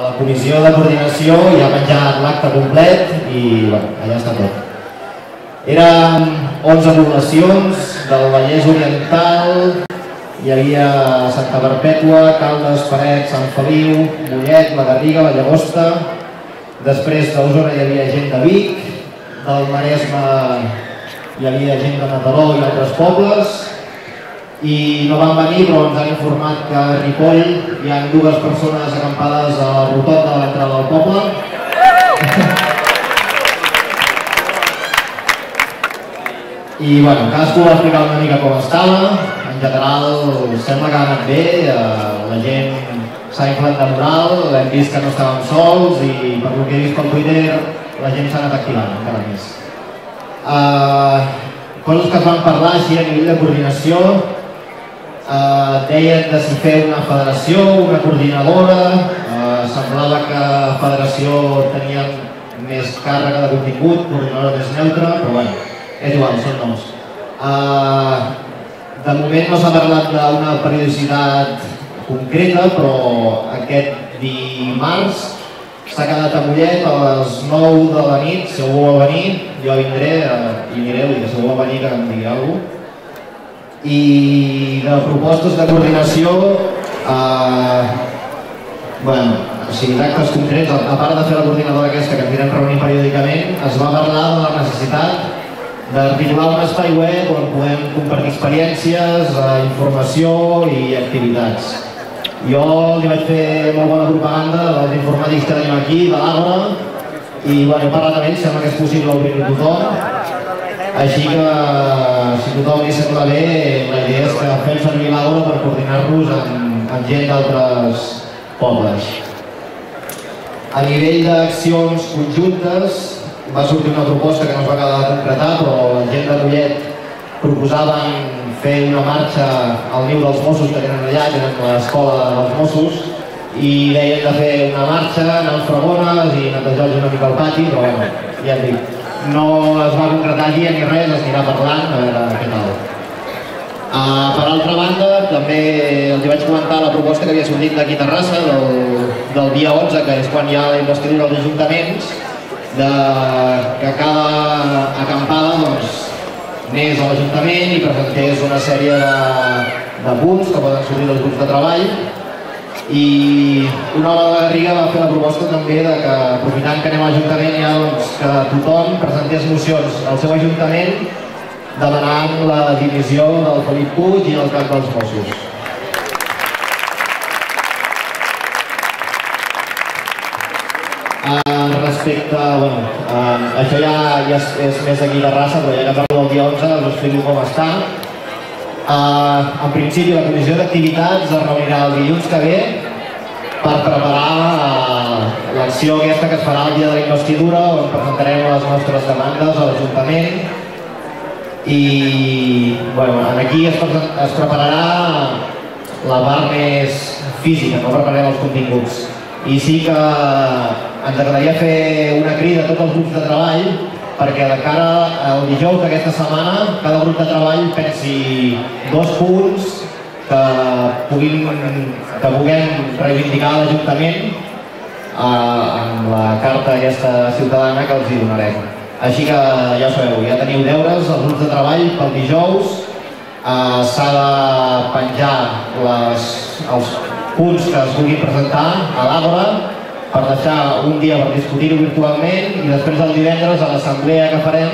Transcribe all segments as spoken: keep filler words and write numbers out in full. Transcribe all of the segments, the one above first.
a la comissió de coordinació i ha penjat l'acte complet i allà està tot. Eren onze poblacions del Vallès Oriental, hi havia Santa Perpètua, Caldes, Parets, Sant Feliu, Mollet, La Garriga, La Llagosta, després d'Osona hi havia gent de Vic, del Maresme hi havia gent de Mataró i altres pobles, i no van venir però ens han informat que a Ripoll hi ha dues persones acampades a la rotonda de l'entrada del poble. I bueno, cadascú va explicar una mica com estava, en general sembla que ha anat bé, la gent s'ha inflat de moral, hem vist que no estàvem sols i per el que he vist pel Twitter la gent s'ha anat activant encara més. Coses que es van parlar així a nivell de coordinació, deien de si fer una federació, una coordinadora, semblava que la federació tenia més càrrega de contingut, coordinadora més neutra, però bé, és igual, són noms. De moment no s'ha parlat d'una periodicitat concreta, però aquest dimarts s'ha quedat a Mollet a les nou de la nit, si algú vol venir, jo vindré i mireu, i si algú vol venir que em digui alguna cosa. I de propostes de coordinació, d'actes concrets, a part de fer la coordinadora aquesta que ens anirem reunint periòdicament, es va parlar de la necessitat d'articular un espai web on podem compartir experiències, informació i activitats. Jo li vaig fer molt bona propaganda dels informàtics que tenim aquí, de l'Àgora, i he parlat amb ells, sembla que és possible obrir-ho a tothom, així que si tothom li sembla bé, la idea és que fem servir l'Àgora per coordinar-nos amb gent d'altres pobles. A nivell d'accions conjuntes va sortir una proposta que no es va acabar de concretar, però la gent de Rullet proposaven fer una marxa al niu dels Mossos que tenen allà, que tenen l'escola dels Mossos, i deien de fer una marxa, anar amb fregones i netejar-los una mica al pati, però bé, ja et dic, no es va concretar dia ni res, es anirà parlant, a veure què tal. Per altra banda, també els vaig comentar la proposta que havia sortit d'aquí a Terrassa, del dia onze, que és quan hi ha la investidura dels ajuntaments, que cada acampada, doncs, anés a l'Ajuntament i presentés una sèrie de punts que poden sortir dels grups de treball, i una hora de la Garriga va fer la proposta també que, aprofitant que anem a l'Ajuntament, que tothom presentés mocions al seu Ajuntament demanant la dimissió del Felip Puig i el cap dels Mossos. Respecte, això ja és més aquí de raça, però ja que parlo del dia onze us explico com està. En principi la comissió d'activitats es reunirà el dilluns que ve per preparar l'acció aquesta que es farà el dia de la investidura, on presentarem les nostres demandes a l'Ajuntament, i aquí es prepararà la part més física, no prepararem els continguts. I sí que ens agradaria fer una crida a tots els grups de treball perquè de cara al dijous d'aquesta setmana cada grup de treball pensi dos punts que puguem reivindicar a l'Ajuntament amb la carta aquesta ciutadana que els hi donarem. Així que ja ho sabeu, ja teniu deures als grups de treball pel dijous. S'ha de penjar els punts que es vulguin presentar a l'Àgora per deixar un dia per discutir-ho virtualment, i després el divendres a l'assemblea que farem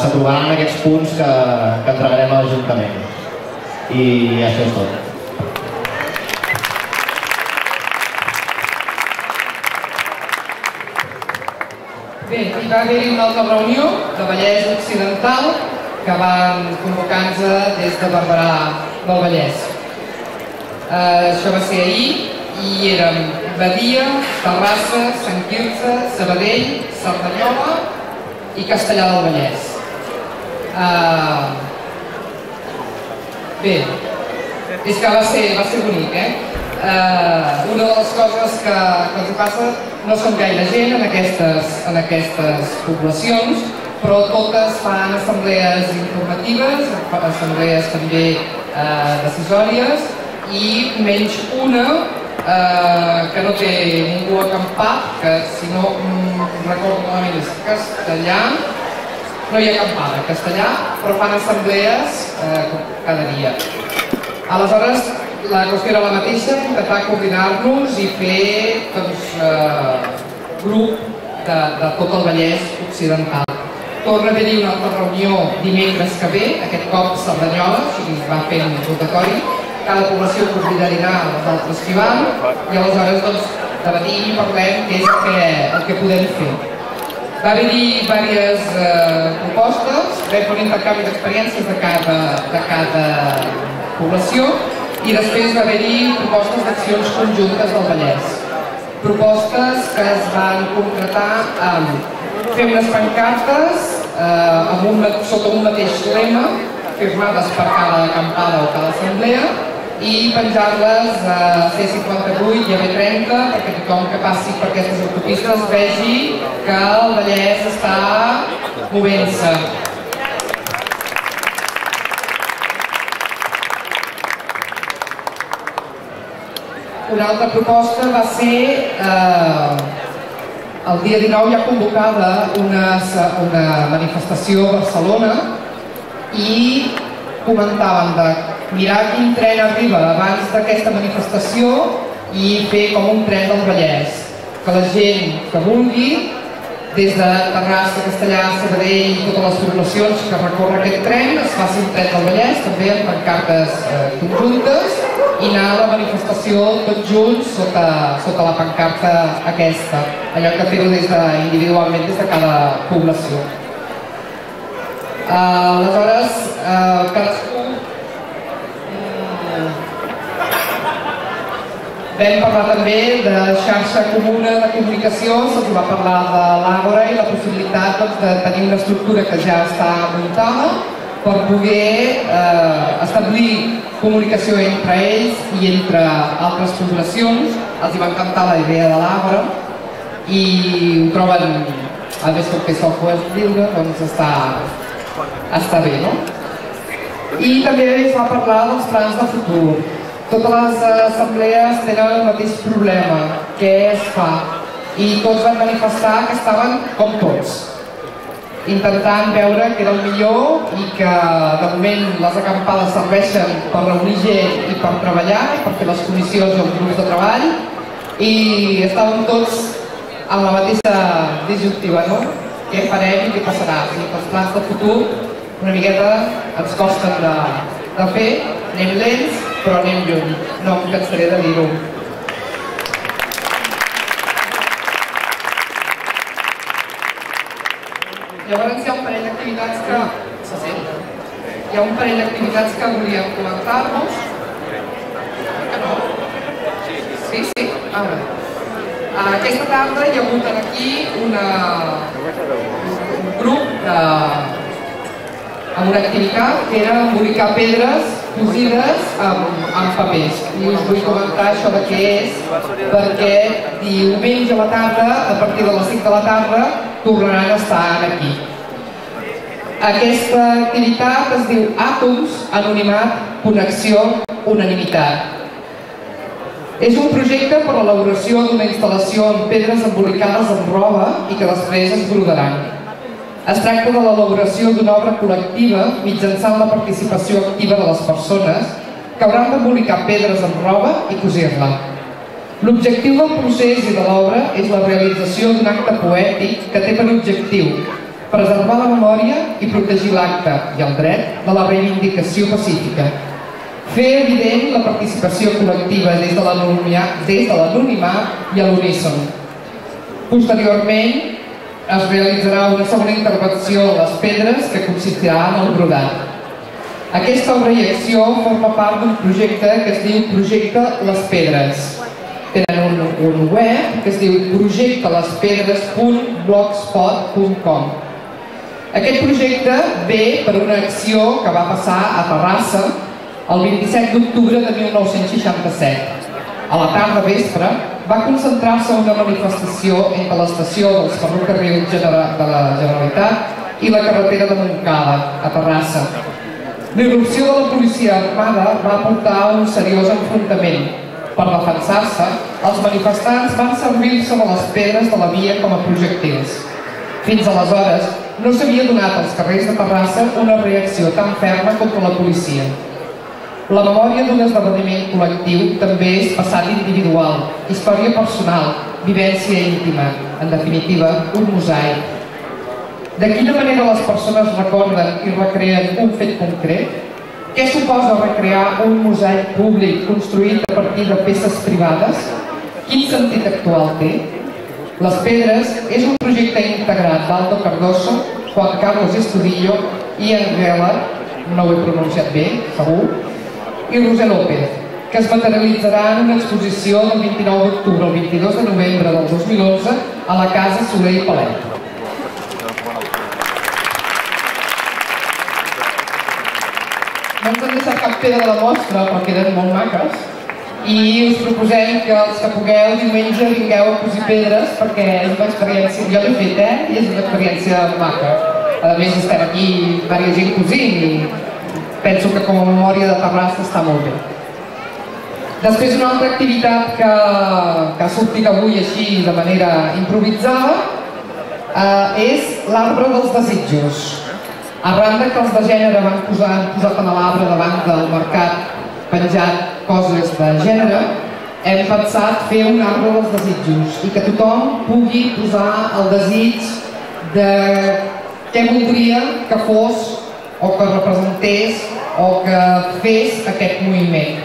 s'aprovaran aquests punts que entregarem a l'Ajuntament. I això és tot. Bé, hi va haver una altra reunió de Vallès Occidental que van convocant-se des de Barberà del Vallès. Això va ser ahir i érem Badia, Terrassa, Sant Quirze, Sabadell, Cerdanyola i Castellar del Vallès. Bé, és que va ser bonic, eh? Una de les coses que els passa, no són gaire gent en aquestes poblacions, però totes fan assemblees informatives, assemblees també decisòries, i menys una que no té ningú acampat, que si no recordo malament és Castellà, no hi ha acampada, Castellà, però fan assemblees cada dia. Aleshores, la qüestió era la mateixa, intentar coordinar-nos i fer grup de tot el Vallès Occidental. Torna a haver-hi una altra reunió dimecres que ve, aquest cop a Cerdanyola, o sigui, es va fent un rotatori, cada població coordinarà els altres que van, i aleshores debatim i parlem què és el que podem fer. Va haver-hi diverses propostes, vam fer un intercanvi d'experiències de cada població i després va haver-hi propostes d'accions conjuntes del Vallès. Propostes que es van concretar amb fer unes pancartes sota un mateix lema, firmades per cada acampada o cada assemblea, i penjar-les a C cinquanta-vuit i a B trenta perquè tothom que passi per aquestes autopistes vegi que el Vallès està movent-se. Una altra proposta va ser, el dia dinou hi ha convocada una manifestació a Barcelona i comentaven de mirar quin tren arriba abans d'aquesta manifestació i fer com un tren del Vallès. Que la gent que vulgui, des de Terrassa, Castellar, Sabadell i totes les poblacions que recorren aquest tren, es faci un tren del Vallès, també amb pancartes conjuntes, i anar a la manifestació tots junts sota la pancarta aquesta, allò que fer-ho individualment des de cada població. Aleshores, cadascú vam parlar també de xarxa comuna de comunicació, se'ns va parlar de l'àgora i la possibilitat de tenir una estructura que ja està muntada per poder establir comunicació entre ells i entre altres poblacions. Els va encantar la idea de l'àgora i ho troben a més que el P S O C és lliure, doncs està bé, no? I també es va parlar dels plans de futur. Totes les assemblees tenen el mateix problema, què es fa, i tots van manifestar que estaven com tots, intentant veure què era el millor i que de moment les acampades serveixen per reunir gent i per treballar, per fer les comissions o grups de treball, i estàvem tots en la mateixa disjuntiva, no? Què farem i què passarà? Els plans de futur una miqueta ens costen de fer, anem lents, però anem lluny, no em cansaré de dir-ho. Llavors hi ha un parell d'activitats que... Se sent? Hi ha un parell d'activitats que volíem comentar-nos. Que no? Sí, sí? A veure. Aquesta tarda hi ha hagut aquí un grup de... amb una activitat que era embolicar pedres cosides amb papers. I us vull comentar això de què és, perquè diumenge a la tarda, a partir de les cinc de la tarda, tornaran a estar aquí. Aquesta activitat es diu Àtoms, anonimat, connexió, unanimitat. És un projecte per a l'elaboració d'una instal·lació amb pedres embolicades amb roba i que després es brodaran. Es tracta de l'elaboració d'una obra col·lectiva mitjançant la participació activa de les persones que hauran d'embolicar pedres amb roba i cosir-la. L'objectiu del procés i de l'obra és la realització d'un acte poètic que té per objectiu preservar la memòria i protegir l'acte i el dret de la reivindicació pacífica. Fer evident la participació col·lectiva des de l'anonimat i a l'uníson. Posteriorment, es realitzarà una segona intervenció a les pedres que consistirà en el brodat. Aquesta obra i acció forma part d'un projecte que es diu Projecte Les Pedres. Tenen un web que es diu projecte les pedres punt blogspot punt com. Aquest projecte ve per una acció que va passar a Terrassa el vint-i-set d'octubre de mil nou-cents seixanta-set. A la tarda vespre va concentrar-se una manifestació entre l'estació dels ferrocarrils de la Generalitat i la carretera de Montcada, a Terrassa. L'irrupció de la policia armada va portar a un seriós enfrontament Per defensar-se, els manifestants van servir-se de les pedres de la via com a projectils. Fins aleshores, no s'havia donat als carrers de Terrassa una reacció tan ferma contra la policia. La memòria d'un esdeveniment col·lectiu també és passat individual, història personal, vivència íntima, en definitiva, un mosaic. De quina manera les persones recorden i recreen un fet concret? Què suposa recrear un mosaic públic construït a partir de peces privades? Quin sentit actual té? Les Pedres és un projecte integrat d'Aldo Cardoso, Juan Carlos Estudillo, Ian Geller, no ho he pronunciat bé, segur, i Roser López, que es materialitzarà en una exposició del vint-i-nou d'octubre al vint-i-dos de novembre del dos mil onze a la Casa Soler i Palet. No ens han deixat cap pedra de la mostra, però queden molt maques, i us proposem que els que pugueu diumenge vingueu a posar pedres, perquè és una experiència, jo l'he fet, eh? I és una experiència maca. A més, estem aquí diversa gent cosint i penso que com a memòria de Terrassa està molt bé. Després, una altra activitat que ha sortit avui així de manera improvisada és l'arbre dels desitjos. Arran que els de gènere van posat a l'arbre davant del mercat penjat coses de gènere, hem pensat fer un arbre dels desitjos i que tothom pugui posar el desig de què voldria que fos o que representés o que fes aquest moviment.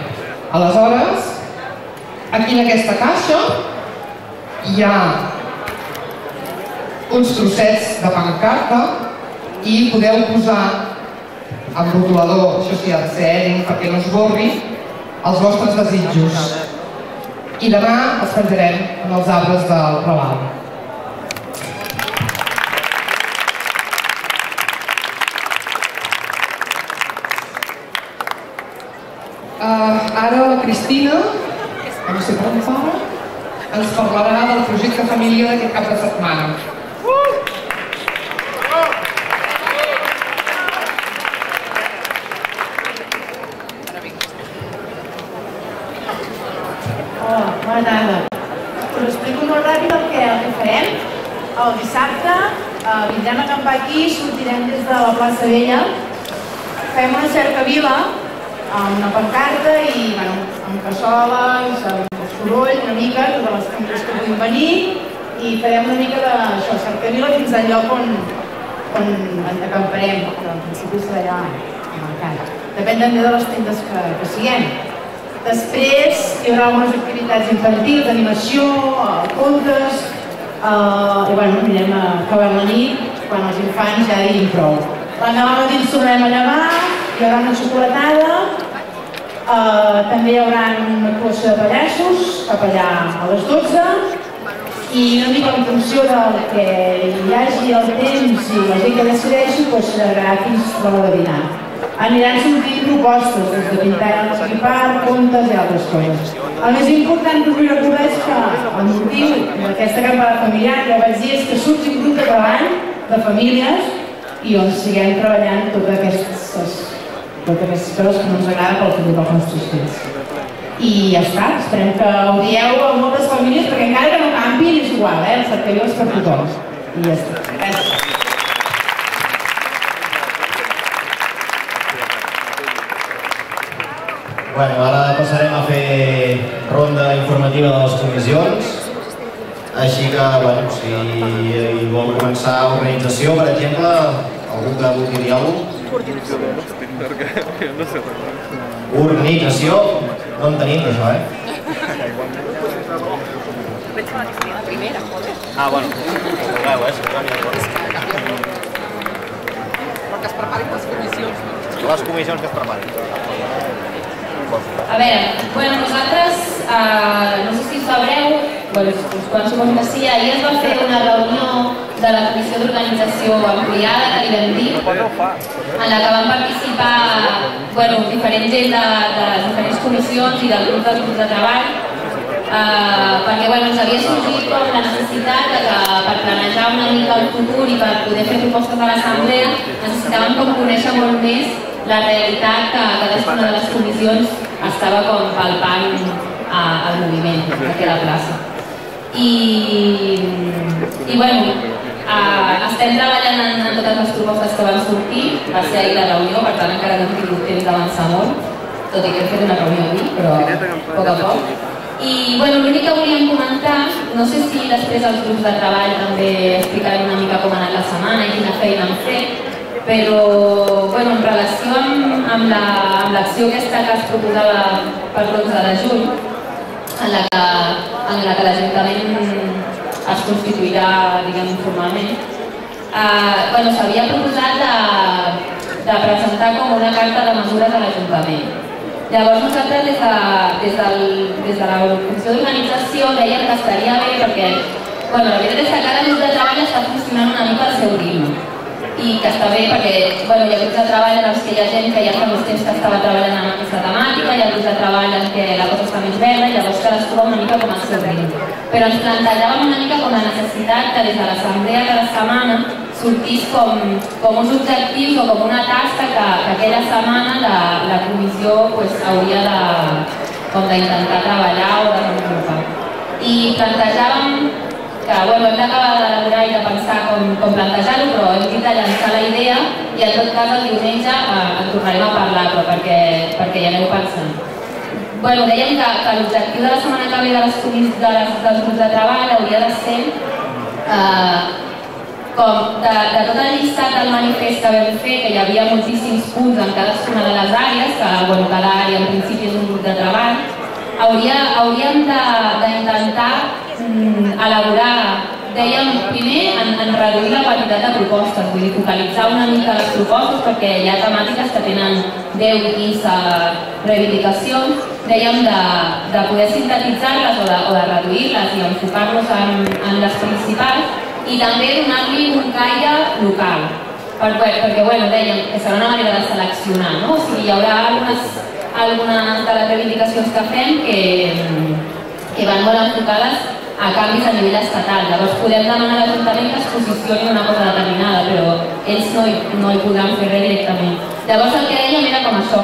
Aleshores, aquí en aquesta caixa hi ha uns trossets de pancarta i podeu posar amb rotulador, això sí, ha de ser aeri perquè no esborri, els vostres desitjos. I demà els penjarem en els arbres del Raval. Ara la Cristina, que no sé per on parla, ens parlarà del projecte família d'aquest cap de setmana. Hola, bona tarda. Us explico molt ràpid el que farem. El dissabte vindrem a acampar aquí, sortirem des de la plaça Vella, fem una cercavila amb una pancarta i amb cassoles, amb soroll, una mica, totes les cambres que puguin venir i farem una mica de cercavila fins al lloc on ens acamparem, però en principi serà allà a mercat. Depèn també de les tendes que siguem. Després hi haurà algunes activitats infantils, d'animació, contes, i bé, anirem a acabar la nit quan els infants ja diguin prou. L'endemà matí ens tornarem a llevar, hi haurà una xocolatada, també hi haurà una actuació de pallassos cap allà a les dotze i una mica en funció del que hi hagi el temps i la gent que decideixi, doncs serà fins a l'hora de dinar. Aniran sortint propostes, des de pintar a l'esquipar, contes i altres coses. El més important que vull recordar és que el motiu d'aquesta campada familiar, ja vaig dir, és que surti un grup de treball de famílies i on siguem treballant totes aquestes totes aquestes coses que no ens agrada pel futur dels nostres fills. I ja està, esperem que odieu a moltes famílies, perquè encara que no canviïn és igual, eh? El cercavila és per tothom. I ja està. Gràcies. Bé, ara passarem a fer ronda informativa de les comissions. Així que, bueno, si vol començar organització, per exemple, algú que vulgui dir alguna cosa? Organització? No en tenim, això, eh? Ah, bueno. Veu, eh? Però que es preparin les comissions. Les comissions que es preparin. A veure, nosaltres, no sé si ho sabreu, quan suposo que sí, ahir es va fer una reunió de la Comissió d'Organització Ampliada, que li vam dir, en la que van participar diferents gent de diferents comissions i del grup de grups de treball, perquè ens havia sortit la necessitat que per planejar una mica el futur i per poder fer propostes a l'assemblea necessitàvem conèixer molt més la realitat que cadascuna de les comissions estava com palpant al moviment aquí a la plaça. I bueno, estem treballant en totes les propostes que van sortir, va ser ahir la reunió, per tant encara no hem tingut temps d'avançar molt, tot i que hem fet una reunió avui, però a poc a poc. I l'únic que volíem comentar, no sé si després els grups de treball també explicaran una mica com ha anat la setmana i quina feina han fet, però en relació amb l'acció aquesta que es proposava per l'onze de juny, en la que l'Ajuntament es constituirà, diguem, formalment, s'havia proposat de presentar com una carta de mesures a l'Ajuntament. Llavors nosaltres des de la Comissió d'Organització dèiem que estaria bé perquè la veritat és que cada grup de treball està funcionant una mica al seu ritme i que està bé perquè hi ha grups de treball en els que hi ha gent que ja fa més temps que estava treballant en aquesta temàtica, hi ha grups de treball en què la cosa està més verda i llavors cadascú va una mica com al seu ritme. Però ens plantejàvem una mica com la necessitat que des de l'assemblea cada setmana sortís com uns objectius o com una tasca que aquella setmana la comissió hauria d'intentar treballar o desenvolupar. I plantejàvem que hem d'acabar d'elaborar i de pensar com plantejar-ho, però hem dit de llançar la idea i en tot cas el diumenge en tornarem a parlar-ho perquè ja aneu pensant. Dèiem que l'objectiu de la setmana que ve dels grups de treball hauria de ser de tota la llista del manifest que vam fer, que hi havia moltíssims punts en cadascuna de les àrees, que cada àrea en principi és un grup de treball, hauríem d'intentar elaborar, dèiem primer, en reduir la quantitat de propostes, vull dir, focalitzar una mica les propostes perquè hi ha temàtiques que tenen deu o quinze reivindicacions, dèiem de poder sintetitzar-les o de reduir-les i enfocar-nos en les principals, i també donar-li un caire local, perquè dèiem que serà una manera de seleccionar, o sigui, hi haurà algunes de les reivindicacions que fem que van molt enfocades a canvis a nivell estatal, llavors podem demanar a l'Ajuntament que es posicioni una cosa determinada, però ells no hi podran fer res directament. Llavors el que dèiem era com això,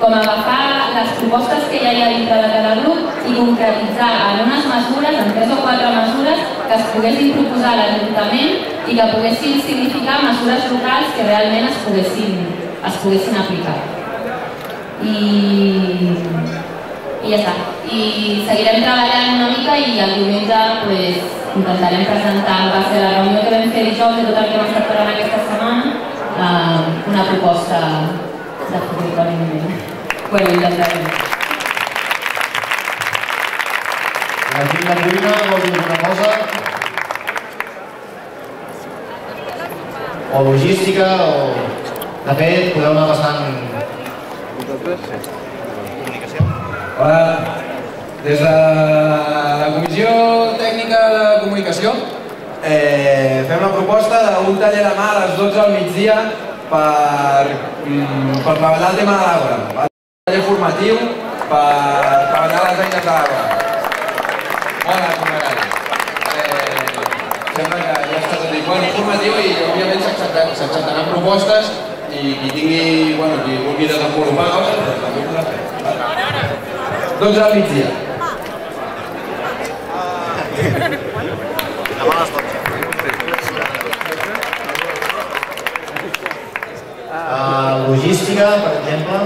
com agafar les propostes que ja hi ha dintre de cada grup i concretitzar en unes mesures, en tres o quatre mesures, que es poguessin proposar a l'Ajuntament i que poguessin significar mesures locals que realment es poguessin aplicar. I ja està. I seguirem treballant una mica i el diumenge intentarem presentar en base a la reunió que vam fer dijous de tot el que hem estat parlant aquesta setmana una proposta de futur per l'Ajuntament. Bueno, i l'entrarem. La gent de cuina, vol dir alguna cosa? O logística, o... De fet, podeu anar passant... Hola, des de la Comissió Tècnica de Comunicació fem una proposta d'un taller demà a les dotze del migdia per treballar el tema de l'àgora. Taller formatiu per treballar les eines de l'àgora. Hola, companys. Sembla que ja està tot dit. Formatiu i, òbviament, s'acceptaran propostes i qui tingui, bueno, qui vulgui desenvolupar coses, doncs també podrà fer. dotze del migdia. Demà a les dotze. Logística, per exemple.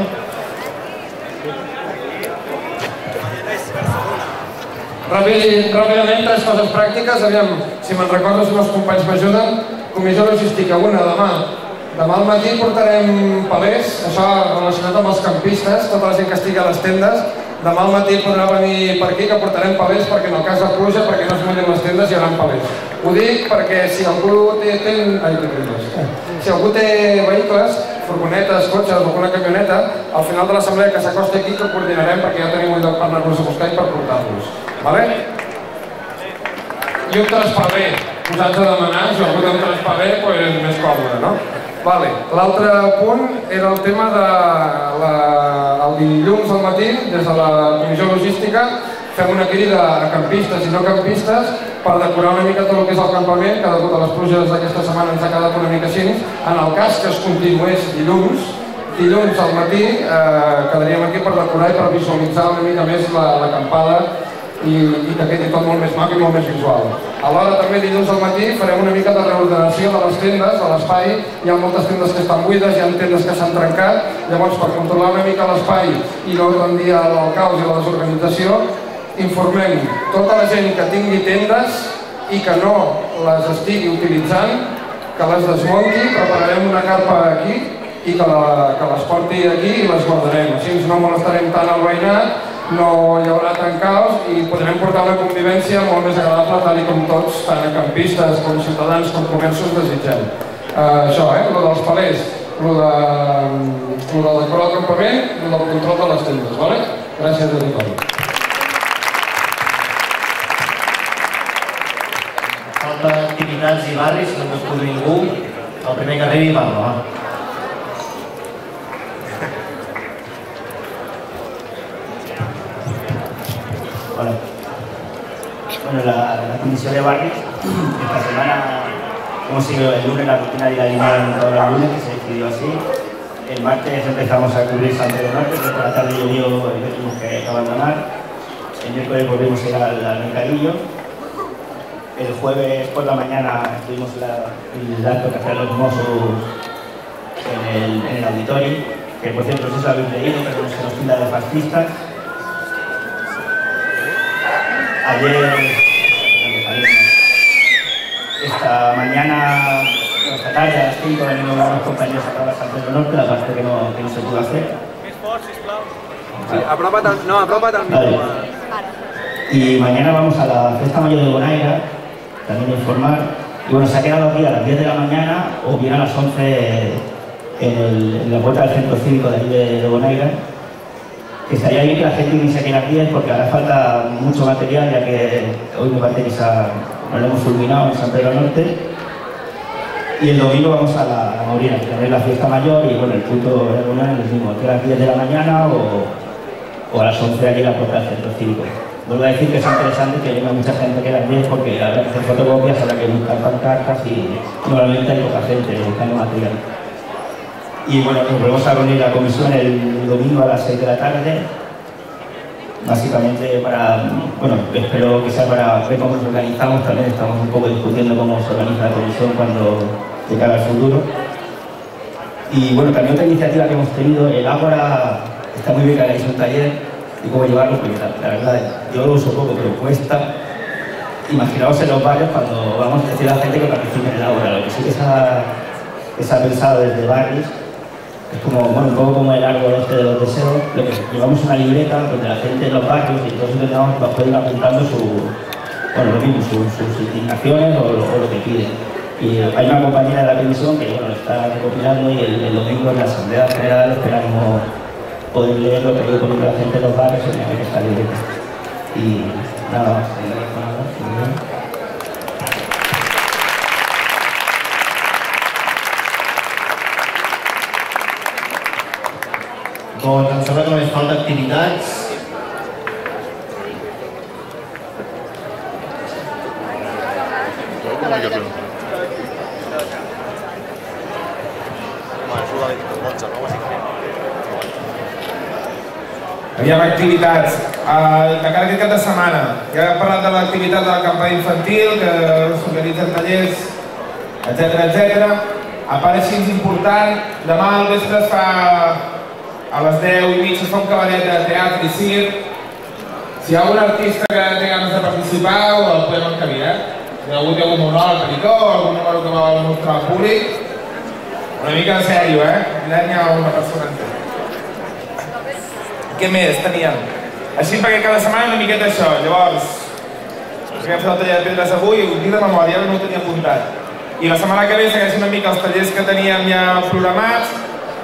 Ràpidament, tres coses pràctiques. Aviam, si me'n recordo, si els companys m'ajuden. Comissió logística, una, demà. Demà al matí portarem palers, això relacionat amb els campistes, tota la gent que estigui a les tendes. Demà al matí podrà venir per aquí, que portarem palers, perquè en el cas de pluja, perquè no es mullin les tendes, hi haurà palers. Ho dic perquè si algú té vehicles, furgonetes, cotxes o alguna camioneta, al final de l'assemblea que s'acosti aquí que coordinarem perquè ja tenim un lloc per anar-los a buscar i per portar-los. I un traspaper, posats a demanar, si algú té un traspaper és més còmode, no? L'altre punt era el tema del dilluns al matí, des de la Comissió Logística, fem una crida a campistes i no campistes per decorar una mica tot el que és el campament, que de totes les pluges d'aquesta setmana ens ha quedat una mica així. En el cas que es continués dilluns, dilluns al matí quedaríem aquí per decorar i per visualitzar una mica més l'acampada i que quedi tot molt més maco i molt més visual. Alhora també dilluns al matí farem una mica de reordenació de les tendes, de l'espai. Hi ha moltes tendes que estan buides, hi ha tendes que s'han trencat, llavors per controlar una mica l'espai i no rendir el caos i la desorganització, informem tota la gent que tingui tendes i que no les estigui utilitzant, que les desmunti, prepararem una carpa aquí i que les porti aquí i les guardarem. Així no molestarem tant al veïnat, no hi haurà tant caos i podrem portar una convivència molt més agradable tal com tots, tant campistes com ciutadans com comerços, desitgem. Això, eh? Lo dels palers, lo de decorar el campament, lo del control de les tendes, d'acord? Gràcies a tothom. Falta activitats i barris, no es podria ningú. El primer que arribi parla, va. Bueno, la, la comisión de barrios esta semana hemos seguido el lunes la rutina de la línea de la lunes, que se decidió así. El martes empezamos a cubrir San Pedro Norte, pero por la tarde llovió y lo tuvimos que abandonar. El miércoles volvimos a ir al, al mercadillo. El jueves por la mañana estuvimos en el acto que hacían los Mossos en el, en el auditorio, que por cierto no se lo habéis leído, pero no se nos tilda de fascistas. Ayer, esta mañana, esta tarde a las cinco venimos con unos compañeros acá a San Pedro Norte, la parte que no, que no se pudo hacer. Sí, aprópate, no, aprópate al mismo. Y mañana vamos a la fiesta mayor de Bonaira, también informar. Y bueno, se ha quedado aquí a las diez de la mañana o bien a las once en, el, en la puerta del centro cívico de aquí de, de Bonaira. Que estaría bien que la gente viniese aquí a las diez porque hará falta mucho material, ya que hoy me parece que nos lo hemos fulminado en San Pedro Norte. Y el domingo vamos a la Maurina, que también es la fiesta mayor y bueno, el punto de reunión es el mismo, que a las diez de la mañana o, o a las once aquí en la puerta del centro cívico. Vuelvo a decir que es interesante que llega mucha gente que a las diez porque habrá que hacer fotocopias, habrá que buscar pancartas y normalmente hay poca gente buscando material. Y bueno, nos volvemos a reunir la comisión el domingo a las seis de la tarde, básicamente para, bueno, espero que sea para ver cómo nos organizamos, también estamos un poco discutiendo cómo se organiza la comisión cuando se caga el futuro. Y bueno, también otra iniciativa que hemos tenido, el Ágora, está muy bien que hagáis un taller y cómo llevarlo, porque la verdad, yo lo uso poco, pero cuesta. Imaginaos en los barrios cuando vamos a decir a la gente que participe en el Ágora, lo que sí que está, que se ha pensado desde barrios. Es como, bueno, un poco como el árbol este de los deseos, lo que llevamos una libreta donde la gente de los barrios y todos intentamos para poder ir apuntando su, bueno, lo mismo, su, sus indignaciones o, o lo que piden. Y hay una compañera de la comisión que bueno, lo está recopilando y el, el domingo en la Asamblea General esperamos poder leer lo que pone la gente de los barrios en esta libreta. Y nada más. Doncs em sembla que només falta activitats. Aviam, activitats. De cara a aquest cap de setmana, ja hem parlat de l'activitat de la campanya infantil, que s'organitzen tallers, etcètera, etcètera. A part així és important, demà al vespre es fa a les deu i mitja es fa un cabaret de teatre i circ. Si hi ha algun artista que té ganes de participar, el podem encabir, eh? Si hi ha algú té algun monòleg per aquí o algun número que vol mostrar al públic, una mica de sèrio, eh? Allà n'hi ha una persona entera. Què més teníem? Així perquè cada setmana una miqueta això. Llavors, els que hem fet el taller de pedres avui, ho dic de memòria, no ho tenia apuntat. I la setmana que ve segueixen una mica els tallers que teníem ja programats.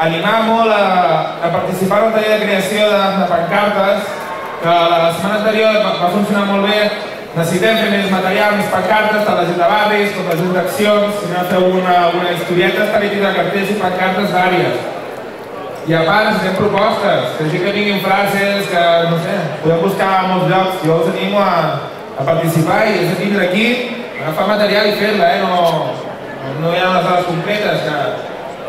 Animar molt a participar en el taller de creació de pancartes, que la setmana anterior va funcionar molt bé. Necessitem fer més material, més pancartes, tant la gent de barris com la gent d'accions. Si no feu una historieta, estaré aquí de cartells i pancartes d'àrees. I a part, necessitem propostes, que gent que vinguin frases, que no sé, podem buscar a molts llocs. Jo us animo a participar i és vindre aquí, agafar material i fer-la, eh? No hi ha unes dades concretes que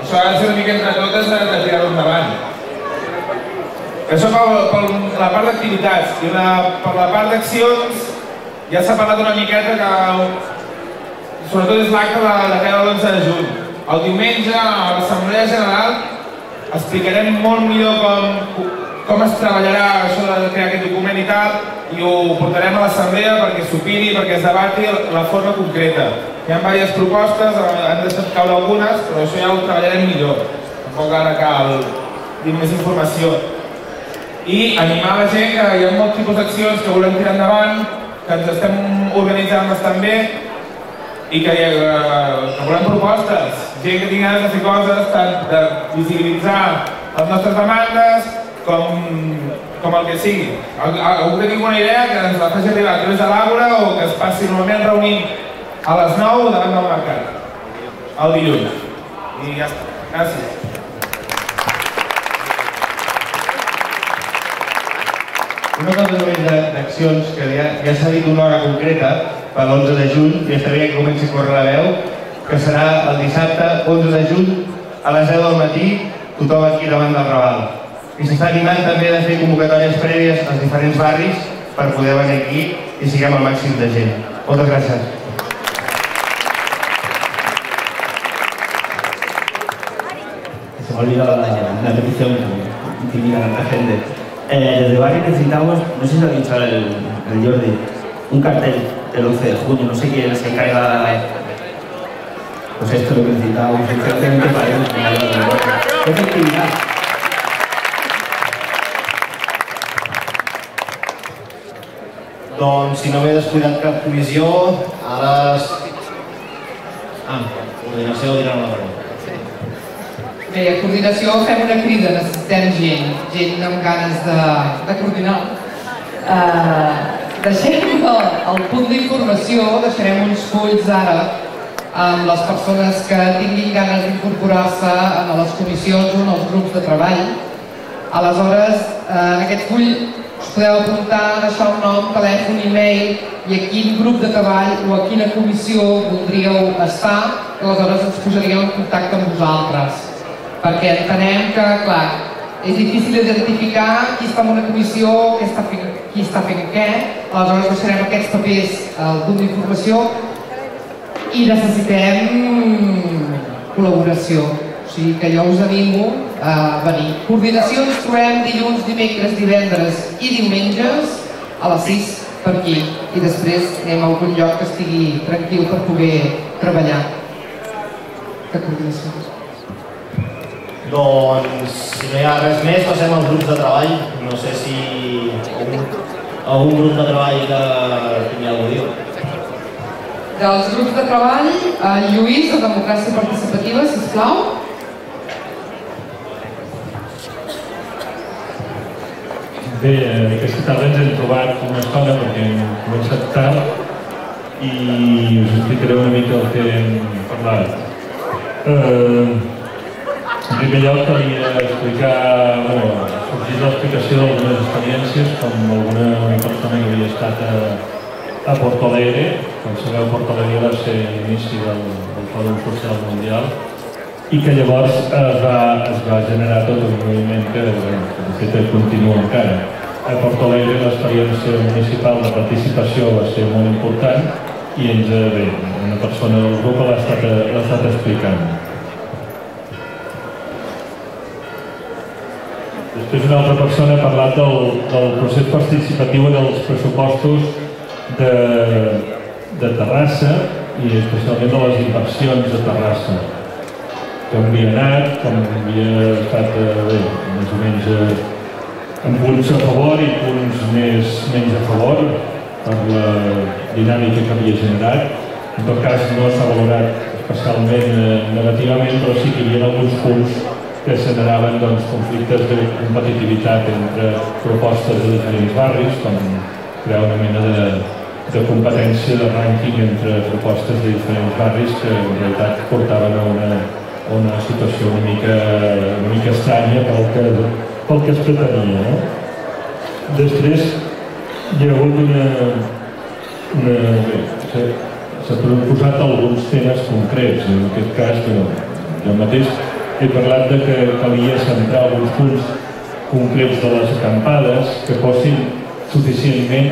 Això ha de ser una mica entre totes de tirar-ho endavant. Això per la part d'activitats i per la part d'accions ja s'ha parlat una miqueta que sobretot és l'acte de cada l'onze de juny. El diumenge a l'Assemblea General explicarem molt millor com es treballarà això de crear aquest document i tal i ho portarem a l'Assemblea perquè s'opini, perquè es debati la forma concreta. Hi ha diverses propostes, han deixat caure algunes, però això ja ho treballarem millor. Tampoc ara cal dir més informació. I animar la gent que hi ha molts tipus d'accions que volem tirar endavant, que ens estem organitzant-les també i que volem propostes. Gent que tingui ganes de fer coses, tant de visibilitzar les nostres demandes com el que sigui. Algú que tingui una idea que ens la faci arribar a través de l'àgora o que es passi normalment reunint a les nou davant del mercat, el dilluns. I ja està. Gràcies. Una cosa d'accions que ja s'ha dit una hora concreta per l'onze de juny, i està bé que comenci a córrer la veu, que serà el dissabte onze de juny a les deu del matí, tothom aquí davant del Raval. I s'està animant també de fer convocatòries prèvies als diferents barris per poder venir aquí i siguem el màxim de gent. Moltes gràcies. Se me ha olvidado la petición intimidar a la gente. Desde Barrio necesitamos, no sé si lo ha dicho el, el Jordi, un cartel del once de junio, no sé quién se encarga. Pues esto es lo que necesitamos, especialmente para ellos. ¡Qué actividad! Doncs, si no m'he descuidat cap comissió, ara... Ah, coordinació dirà una cosa. Bé, a coordinació fem una crida, necessitem gent, gent amb ganes de coordinar. Deixem el punt d'informació, deixarem uns fulls ara amb les persones que tinguin ganes d'incorporar-se a les comissions o en els grups de treball. Aleshores, en aquest full us podeu apuntar, deixar un nom, telèfon, e-mail i a quin grup de treball o a quina comissió voldríeu estar, que aleshores ens posaríem en contacte amb vosaltres. Perquè entenem que, clar, és difícil identificar qui està en una comissió, qui està fent què, aleshores deixarem aquests papers al punt d'informació i necessitem col·laboració. O sigui que jo us animo a venir. Coordinació ens trobem dilluns, dimecres, divendres i diumenges a les sis per aquí i després anem a algun lloc que estigui tranquil per poder treballar. De coordinació. Doncs, si no hi ha res més, passem als grups de treball. No sé si algun grup de treball que tingui algú diu. Dels grups de treball, Lluís, de Democràcia Participativa, sisplau. Bé, aquesta tarda ens hem trobat una estona perquè hem començat tard i us explicaré una mica el que hem parlat. En primer lloc, calia explicar, bueno, sorgir l'explicació d'algunes experiències, com alguna persona que havia estat a Porto Alegre. Com sabeu, Porto Alegre va ser l'inici del Fòrum Social Mundial i que llavors es va generar tot un moviment que, de fet, continua encara. A Porto Alegre l'experiència municipal de participació va ser molt important i ens, bé, una persona del grup l'ha estat explicant. Després una altra persona ha parlat del procés participatiu en els pressupostos de Terrassa i especialment de les inversions de Terrassa. Com havia anat, com havia estat més o menys en punts a favor i punts menys a favor per la dinàmica que havia generat. En tot cas no s'ha valorat especialment negativament, però sí que hi havia alguns punts que generaven conflictes de competitivitat entre propostes de diferents barris, com crear una mena de competència, de rànquing entre propostes de diferents barris que en realitat portaven a una situació una mica estranya pel que es pretenia. Després hi ha hagut una... s'ha proposat alguns temes concrets, en aquest cas jo mateix he parlat de que calia centrar alguns punts concrets de les acampades que fossin suficientment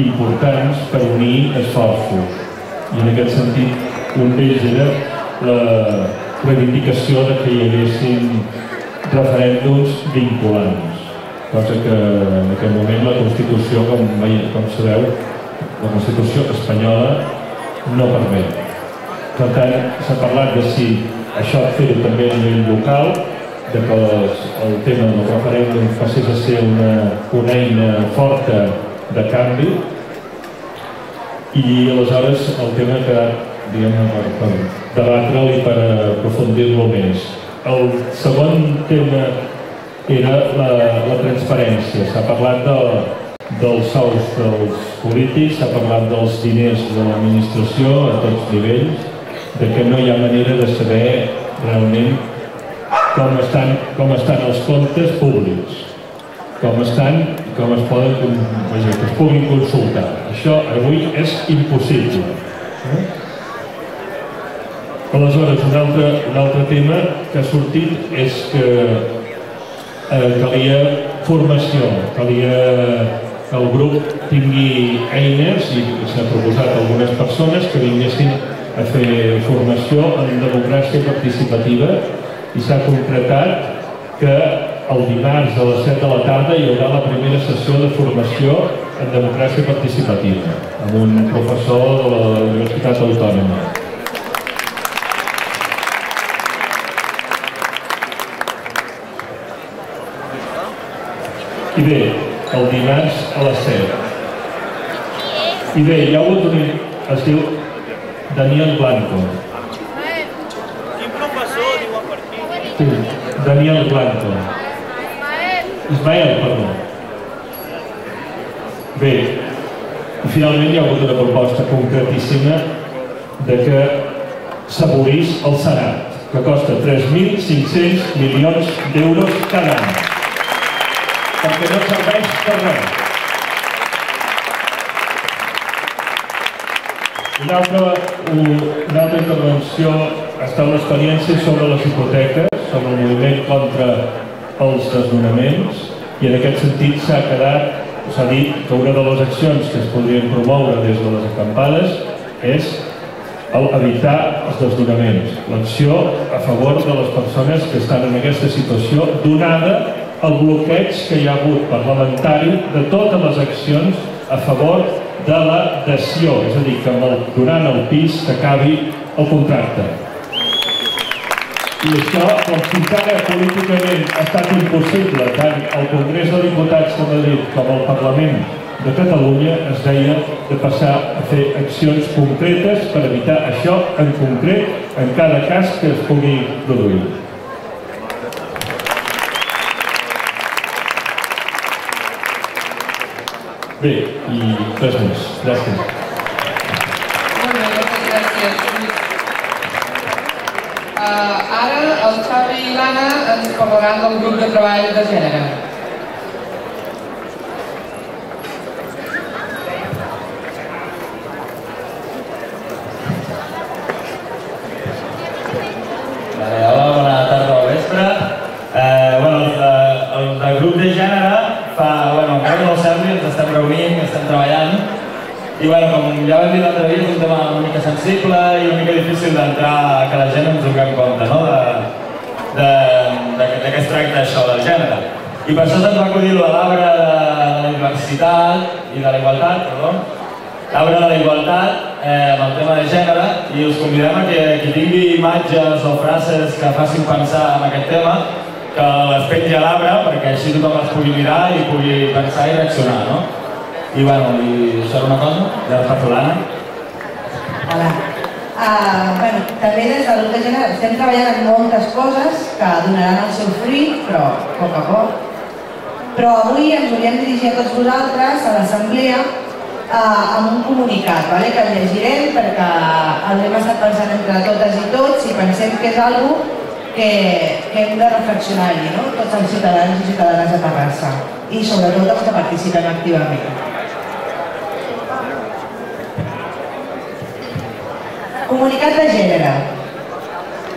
importants per unir esforços. I en aquest sentit, un d'ells era la reivindicació que hi haguessin referèndums vinculants, cosa que en aquest moment la Constitució, com sabeu, la Constitució espanyola no permet. Per tant, s'ha parlat de si això fer-ho també a nivell local, que el tema del referèndum passés a ser una eina forta de canvi, i aleshores el tema ha quedat, diguem-ne, per debatre'l i per aprofundir-lo més. El segon tema era la transparència. S'ha parlat dels sous dels polítics, s'ha parlat dels diners de l'administració a tots nivells, de que no hi ha manera de saber realment com estan els comptes públics, com estan i com es poden consultar. Això avui és impossible. Aleshores, un altre tema que ha sortit és que calia formació, calia que el grup tingui eines, i s'ha proposat algunes persones que vinguessin a fer formació en democràcia participativa, i s'ha concretat que el dimarts a les set de la tarda hi haurà la primera sessió de formació en democràcia participativa amb un professor de la Universitat Autònoma. I bé, el dimarts a les set. I bé, hi ha hagut un... es diu Daniel Blanco. Quin professor diu a partir? Daniel Blanco. Ismael, perdó. Bé, finalment hi ha hagut una proposta concretíssima de que s'abolís el Senat, que costa tres mil cinc-cents milions d'euros cada any, perquè no serveix per res. Una altra intervenció ha estat l'experiència sobre les hipoteques, sobre el moviment contra els desnonaments, i en aquest sentit s'ha quedat, s'ha dit que una de les accions que es podrien promoure des de les acampades és evitar els desnonaments, l'acció a favor de les persones que estan en aquesta situació donada el bloqueig que hi ha hagut parlamentari de totes les accions a favor de la dació, és a dir, que durant el pis s'acabi el contracte. I això, com fins ara políticament ha estat impossible, tant al Congrés de Diputats de Madrid com al Parlament de Catalunya, es deia de passar a fer accions concretes per evitar això en concret en cada cas que es pugui produir. Bé, i res més. Gràcies. Molt bé, moltes gràcies. Ara el Xavi i l'Anna ens parlaran del grup de treball de gènere. Hola, bona tarda o vespre. El grup de gènere fa... estem reunint, estem treballant i com ja vam dir l'altre dia és un tema una mica sensible i una mica difícil d'entrar que la gent ens ho en compte de què es tracta això del gènere, i per això se'ns va acudir la l'arbre de la diversitat i de la igualtat l'arbre de la igualtat amb el tema de gènere, i us convidem a que qui tingui imatges o frases que facin pensar en aquest tema que les pengi a l'arbre, perquè així tothom les pugui mirar i pugui pensar i reaccionar, no? I bueno, i això era una cosa, ja està Solana. Hola. Bueno, també des del grup de gènere estem treballant en moltes coses que donaran el seu fruit, però a poc a poc. Però avui ens volíem dirigir a tots vosaltres, a l'assemblea, amb un comunicat, que el llegirem perquè el hem estat pensant entre totes i tots i pensem que és una cosa que hem de reflexionar-hi, tots els ciutadans i ciutadanes de Terrassa, i sobretot els que participen activament. Comunicat de gènere.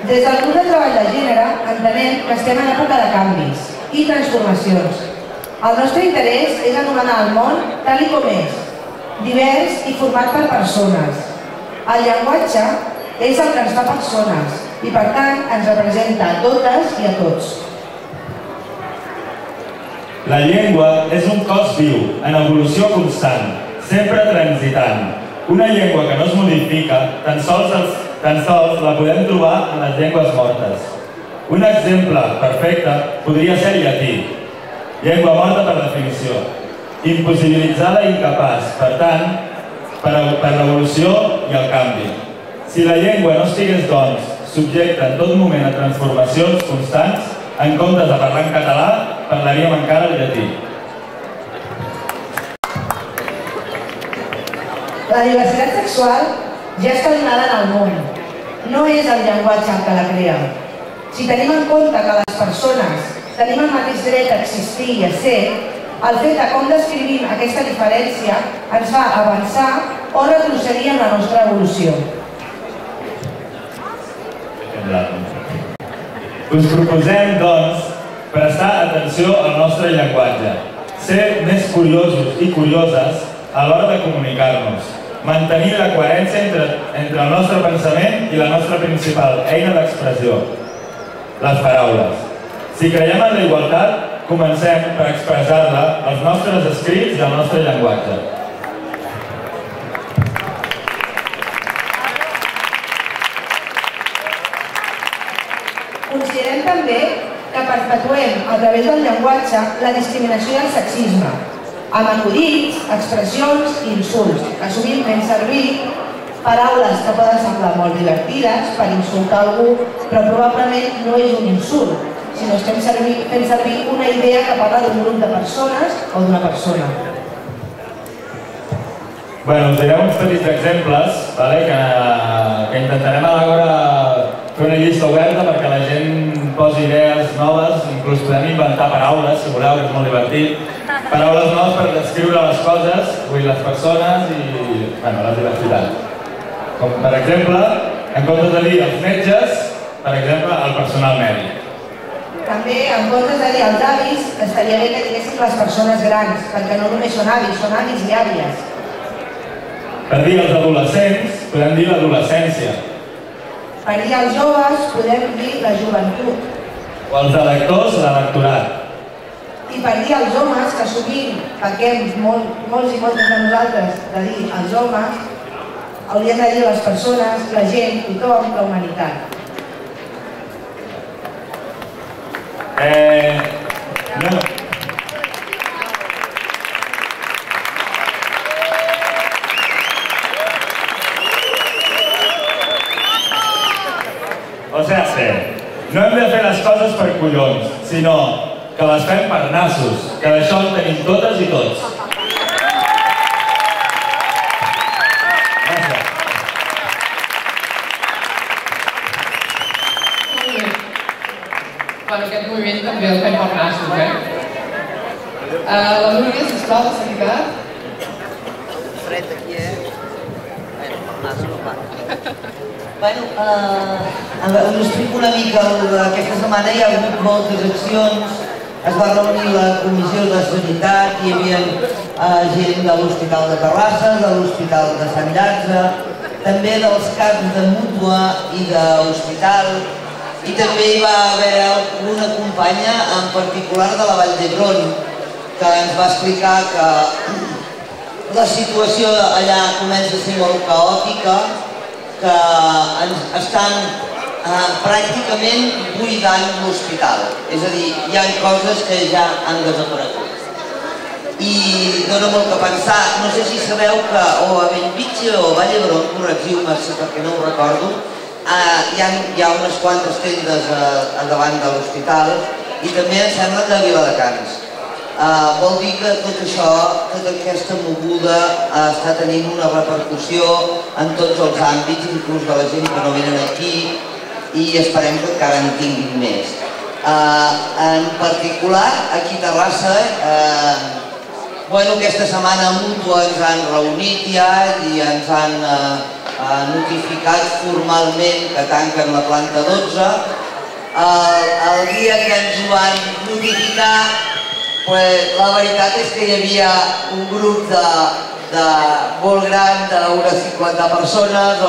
Des del punt de treball de gènere entenem que estem en època de canvis i transformacions. El nostre interès és anomenar el món tal com és, divers i format per persones. El llenguatge és el que ens fa persones i per tant ens representa a totes i a tots. La llengua és un cos viu, en evolució constant, sempre transitant. Una llengua que no es modifica, tan sols la podem trobar en les llengües mortes. Un exemple perfecte podria ser el llatí. Llengua morta per definició. Impossibilitzada i incapaç, per tant, per l'evolució i el canvi. Si la llengua no estigués, doncs, subjecta en tot moment a transformacions constants, en comptes de parlar en català, parlaríem encara el llatí. La diversitat sexual ja està donada en el món. No és el llenguatge el que la crea. Si tenim en compte que les persones tenim el mateix dret a existir i a ser, el fet de com descrivim aquesta diferència ens fa avançar o retrocedir en la nostra evolució. Us proposem, doncs, prestar atenció al nostre llenguatge, ser més curiosos i curioses a l'hora de comunicar-nos, mantenir la coherència entre el nostre pensament i la nostra principal eina d'expressió, les paraules. Si creiem en la igualtat, comencem per expressar-la als nostres escrits i al nostre llenguatge. Considerem també que perpetuem a través del llenguatge la discriminació i el sexisme, amb acudits, expressions i insults, que sovint fem servir paraules que poden semblar molt divertides per insultar algú, però probablement no és un insult, sinó que estem fent servir una idea que parla d'un grup de persones o d'una persona. Bé, us diré uns petits exemples que intentarem a l'hora fer una llista oberta perquè la gent posi idees noves, inclús podem inventar paraules, si voleu, que és molt divertit. Paraules noves per descriure les coses, vull les persones i les diversitats. Com per exemple, en comptes de dir els metges, per exemple, el personal mèdic. També, en comptes de dir els avis, estaria bé que diguéssim les persones grans, perquè no només són avis, són avis i àvies. Per dir els adolescents, podem dir l'adolescència. Per dir els joves, podem dir la joventut. O els electors, l'electorat. I per dir als homes, que sovint pequem molts i moltes de nosaltres de dir als homes, hauríem de dir les persones, la gent, tothom, la humanitat. O sigui, no hem de fer les coses per collons, sinó que les fem per nassos, que d'això en tenim totes i tots. Gràcies. Bueno, aquest moviment també el fem per nassos, eh? La Núria, sisplau, la sanitat. El fred aquí, eh? Bueno, per nassos, va. Bueno, us explico una mica. Aquesta setmana hi ha hagut moltes accions. Es va reunir la Comissió de Sanitat, hi havia gent de l'Hospital de Terrassa, de l'Hospital de Sant Quirze, també dels caps de Mútua i d'Hospital, i també hi va haver una companya en particular de la Vall d'Hebron, que ens va explicar que la situació allà comença a ser molt caòtica, que estan pràcticament buidant l'hospital. És a dir, hi ha coses que ja han desaparegut. I dona molt que pensar. No sé si sabeu que o a Bellvitge o a Vall d'Hebron, corregiu-me perquè no ho recordo, hi ha unes quantes tendes davant de l'hospital i també em sembla que a Viladecans. Vol dir que tot això, tota aquesta moguda, està tenint una repercussió en tots els àmbits, inclús de la gent que no venen aquí, i esperem que encara en tinguin més. En particular, aquí a Terrassa, aquesta setmana a Mútua ens han reunit ja i ens han notificat formalment que tanquen la planta dotze. El dia que ens ho van notificar, la veritat és que hi havia un grup molt gran d'unes cinquanta persones o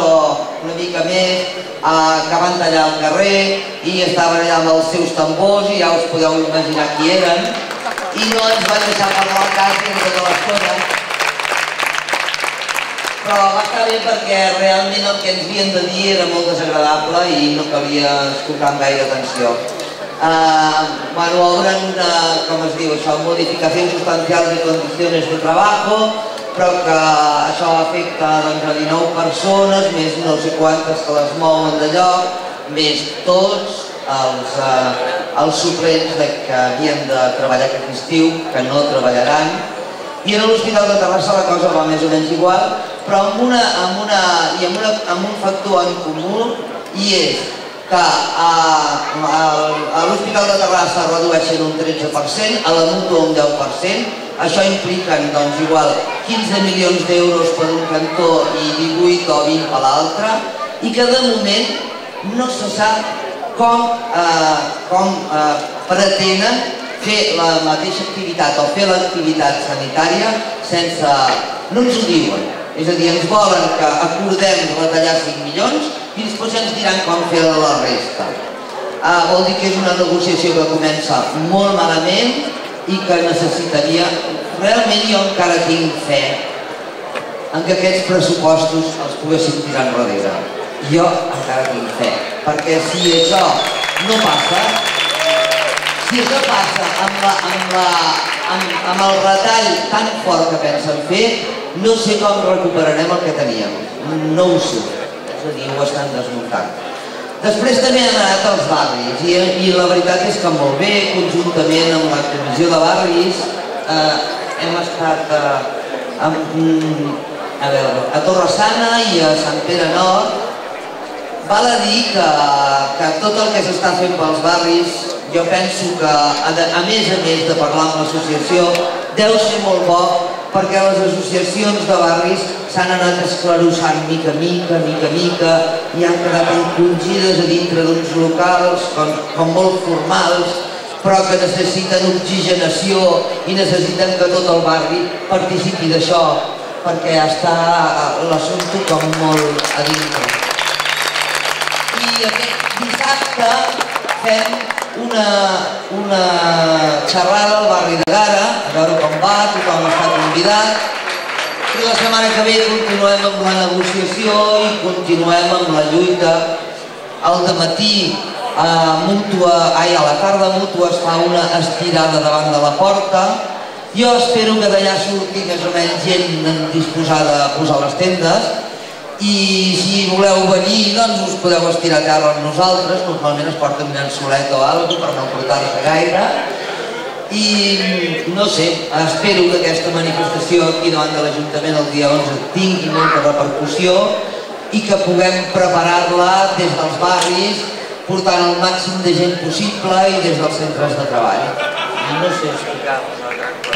una mica més que van tallar el carrer i estaven allà amb els seus tambors i ja us podeu imaginar qui eren i no ens van deixar parlar el cas ni tota l'estona. Però va estar bé perquè realment el que ens havien de dir era molt desagradable i no calia escoltar amb gaire atenció. Bueno, obran una, com es diu això, modificacions substancials de condicions de treball, però que això afecta doncs a dinou persones, més no sé quantes que les mouen de lloc, més tots els suplents que havien de treballar aquest estiu, que no treballaran. I a l'Hospital de Terrassa la cosa va més o menys igual, però amb un factor en comú i és que a l'Hospital de Terrassa es redueixen un tretze per cent, a la Mútua un deu per cent, això impliquen igual quinze milions d'euros per un cantó i divuit o vint per l'altre i que de moment no se sap com pretenen fer la mateixa activitat o fer l'activitat sanitària sense... no ens ho diuen. És a dir, ens volen que acordem retallar cinc milions i després ens diran com fer la resta. Vol dir que és una negociació que comença molt malament i que necessitaria... Realment jo encara tinc fe en què aquests pressupostos els poguessin tirar enrere. Jo encara tinc fe, perquè si això no passa, si això passa amb el retall tan fort que pensen fer, no sé com recuperarem el que teníem, no ho sé, és a dir, ho estan desmuntant. Després també han anat als barris i la veritat és que molt bé, conjuntament amb la Comissió de Barris, hem estat a Terrassa i a Sant Pedro Norte. Val a dir que tot el que s'està fent pels barris, jo penso que, a més a més de parlar amb l'associació, deu ser molt bo perquè les associacions de barris s'han anat esclarossant mica a mica, mica a mica, i han quedat encongides a dintre d'uns locals com molt formals, però que necessiten oxigenació i necessiten que tot el barri participi d'això, perquè està l'assumpte com molt a dintre. I aquest dissabte fem una xerrada al barri de Gara, a veure com va, tothom està convidat, i la setmana que ve continuem amb la negociació i continuem amb la lluita. Al dematí, a la tarda a Mútua es fa una estirada davant de la porta. Jo espero que d'allà surti més o menys gent disposada a posar les tendes i si voleu venir, doncs us podeu estirar a terra amb nosaltres, normalment es porta un llençolet o alguna cosa per no portar-se gaire. I no sé, espero que aquesta manifestació aquí davant de l'Ajuntament el dia onze tingui molta repercussió i que puguem preparar-la des dels barris, portant el màxim de gent possible i des dels centres de treball. No sé explicar-vos altra cosa.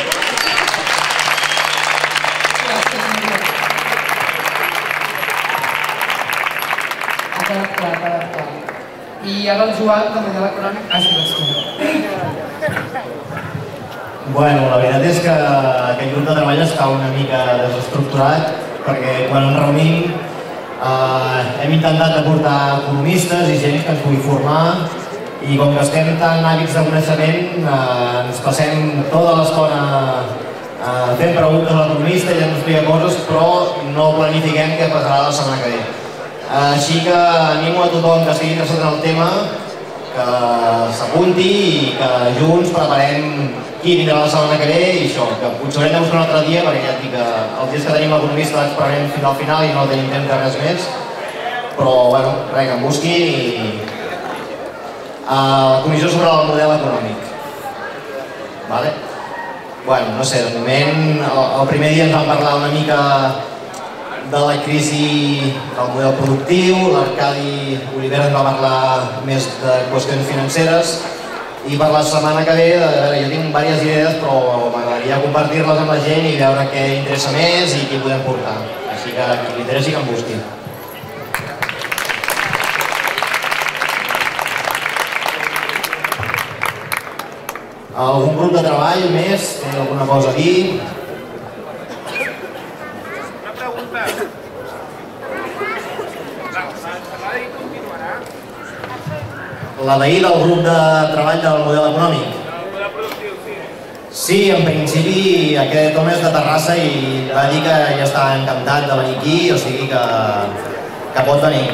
Ha quedat clar, ha quedat clar. I ara el Joan, també de l'econòmic, ha sigut escoltat. Bueno, la veritat és que aquest grup de treball està una mica desestructurat perquè quan ens reunim hem intentat aportar economistes i gent que ens pugui formar i com que estem tan àvids de coneixement ens passem tota l'estona fent preguntes a l'economista i ens explica coses però no planifiquem què passarà la setmana que ve. Així que animo a tothom que sigui interessat en el tema que s'apunti i que junts preparem qui vindrà la setmana que ve i això, que potser haurem de buscar un altre dia perquè ja et dic que els dies que tenim l'economista l'experiment fins al final i no tenim temps de res més, però bueno, res, que em busquin i... La comissió sobre el model econòmic. Vale? Bueno, no sé, de moment, el primer dia ens vam parlar una mica de la crisi del model productiu, l'Arcadi Olivera ens va parlar més de qüestions financeres. I per la setmana que ve, jo tinc diverses idees, però m'agradaria compartir-les amb la gent i veure què interessa més i qui podem portar. Així que qui l'interessi que em busqui. Algun grup de treball més? Té alguna cosa aquí? Una pregunta. La d'ahir continuarà? La d'ahir del grup de treball del model econòmic? Del model productiu, sí. Sí, en principi aquest home és de Terrassa i va dir que ja està encantat de venir aquí, o sigui que pot venir.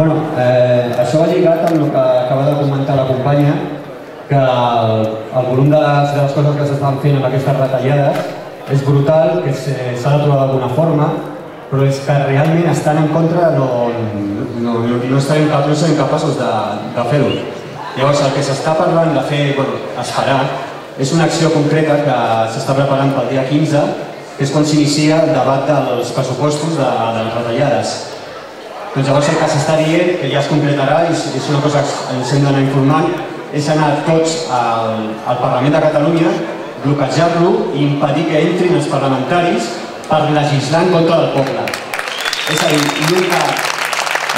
Bueno, això va lligat amb el que acaba de comentar la companya, que el volum de les coses que s'estan fent amb aquestes retallades és brutal, que s'ha de trobar d'alguna forma, però és que realment estan en contra, no serem capaços de fer-ho. Llavors el que s'està parlant de fer, bueno, esperar, és una acció concreta que s'està preparant pel dia quinze, que és quan s'inicia el debat dels pressupostos de les retallades. Doncs llavors el que s'està dient, que ja es concretarà, i és una cosa que ens hem d'anar informant, és anar tots al Parlament de Catalunya, bloquejar-lo i impedir que entrin els parlamentaris per legislar en contra del poble. És a dir,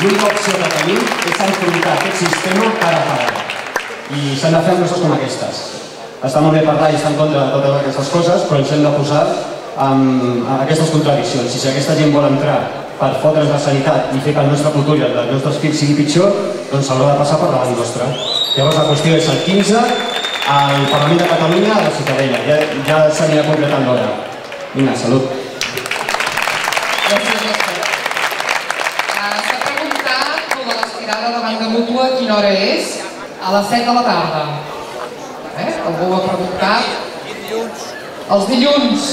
l'única opció que tenim és enfrontar aquest sistema cara a cara. I s'han de fer coses com aquestes. Està molt bé parlar i estar en contra de totes aquestes coses, però ens hem de posar en aquestes contradiccions. Si aquesta gent vol entrar per fotre's la sanitat i fer que el nostre futur i el dels nostres fills sigui pitjor, doncs s'haurà de passar per davant nostra. Llavors la qüestió és el quinze, al Parlament de Catalunya, a la Ciutadella. Ja s'anirà completant l'hora. Vinga, salut. Gràcies, Òscar. S'ha preguntat com a l'estirada davant de Mútua quina hora és? A les set de la tarda. Algú ho ha preguntat? Els dilluns.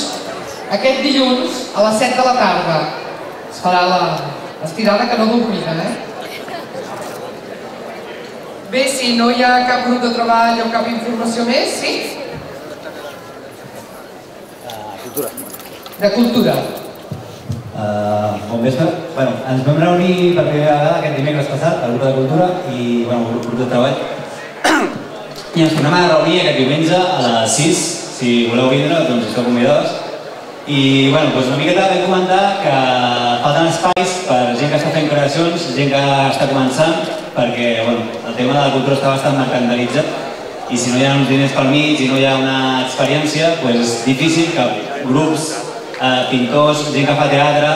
Aquest dilluns, a les set de la tarda. Es farà l'estirada que no dormida, eh? Bé, si no hi ha cap grup de treball o cap informació més, sí? De cultura. Bon vespre. Ens vam reunir per primera vegada aquest dimecres passat, el grup de cultura i el grup de treball. I ens tornem a reunir aquest diumenge a les sis. Si voleu vindre, doncs esteu convidats. I una miqueta vam comentar que falten espais per gent que està fent creacions, gent que està començant, perquè el tema de la cultura està bastant mercantilitzat i si no hi ha uns diners pel mig, si no hi ha una experiència, és difícil que grups, pintors, gent que fa teatre,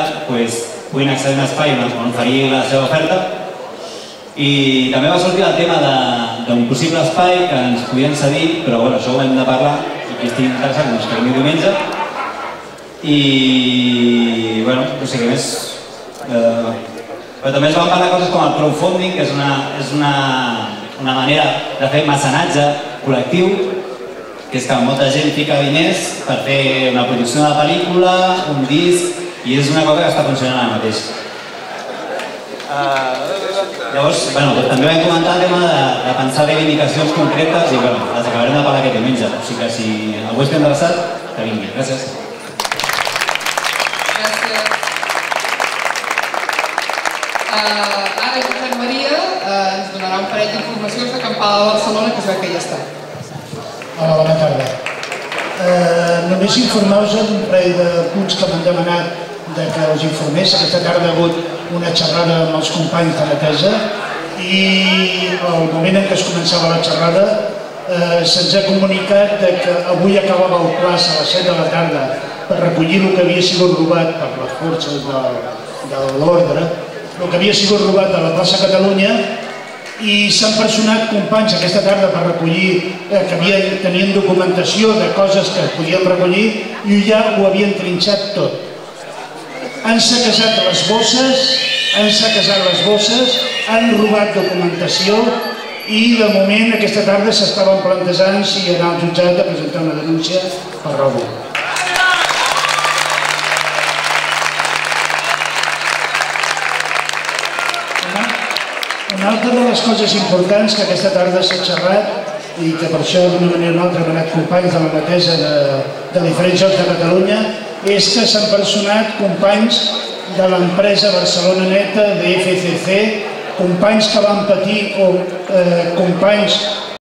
puguin accedir a un espai on oferir la seva oferta. I també va sortir el tema d'un possible espai que ens podien cedir, però això ho hem de parlar i qui estigui interessat doncs que vingui diumenge. I, bueno, no sé què més. Però també es van parlar coses com el crowdfunding, que és una manera de fer mecenatge col·lectiu, que és que molta gent fica diners per fer una producció de pel·lícula, un disc, i és una cosa que està funcionant ara mateix. Llavors, bueno, també vam comentar el tema de pensar reivindicacions concretes i, bueno, les acabarem de parlar aquest diumenge. O sigui que si algú està interessat, que vingui. Gràcies. Ara Maria ens donarà un parell d'informacions de Campada de Barcelona, que jo crec que ja està. Hola, bona tarda. Només informau-vos d'un parell de punts que m'han demanat que us informés. Aquesta tarda ha hagut una xerrada amb els companys de la tesa i al moment en què es començava la xerrada se'ns ha comunicat que avui acabava el plaça a les set de la tarda per recollir el que havia sigut robat per les forces de l'ordre, el que havia sigut robat de la plaça Catalunya, i s'han personat companys aquesta tarda per recollir, que tenien documentació de coses que es podien recollir i ja ho havien trinxat tot. Han saquejat les bosses, han saquejat les bosses, han robat documentació i de moment aquesta tarda s'estaven plantejant si anar al jutjat a presentar una denúncia per robo. Una altra de les coses importants que aquesta tarda s'ha xerrat i que per això d'una manera o una altra han anat companys de la mateixa de diferents llocs de Catalunya és que s'han personat companys de l'empresa Barcelona Neta, de F C C, companys que van patir o companys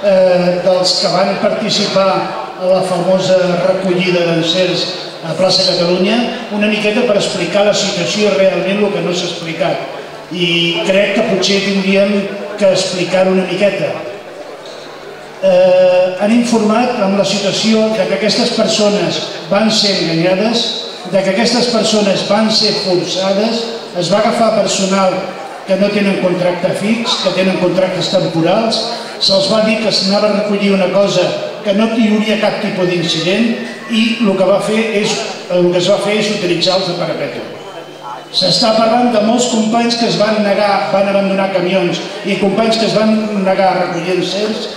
dels que van participar a la famosa recollida d'encerts a plaça Catalunya, una miqueta per explicar la situació realment el que no s'ha explicat. i crec que potser tindríem que explicar-ho una miqueta. Han informat amb la situació que aquestes persones van ser enganyades, que aquestes persones van ser forçades, es va agafar personal que no tenen contracte fix, que tenen contractes temporals, se'ls va dir que s'anava a recollir una cosa que no hi hauria cap tipus d'incident i el que es va fer és utilitzar els de Perpètua. S'està parlant de molts companys que es van negar, van abandonar camions i companys que es van negar a recollir encerts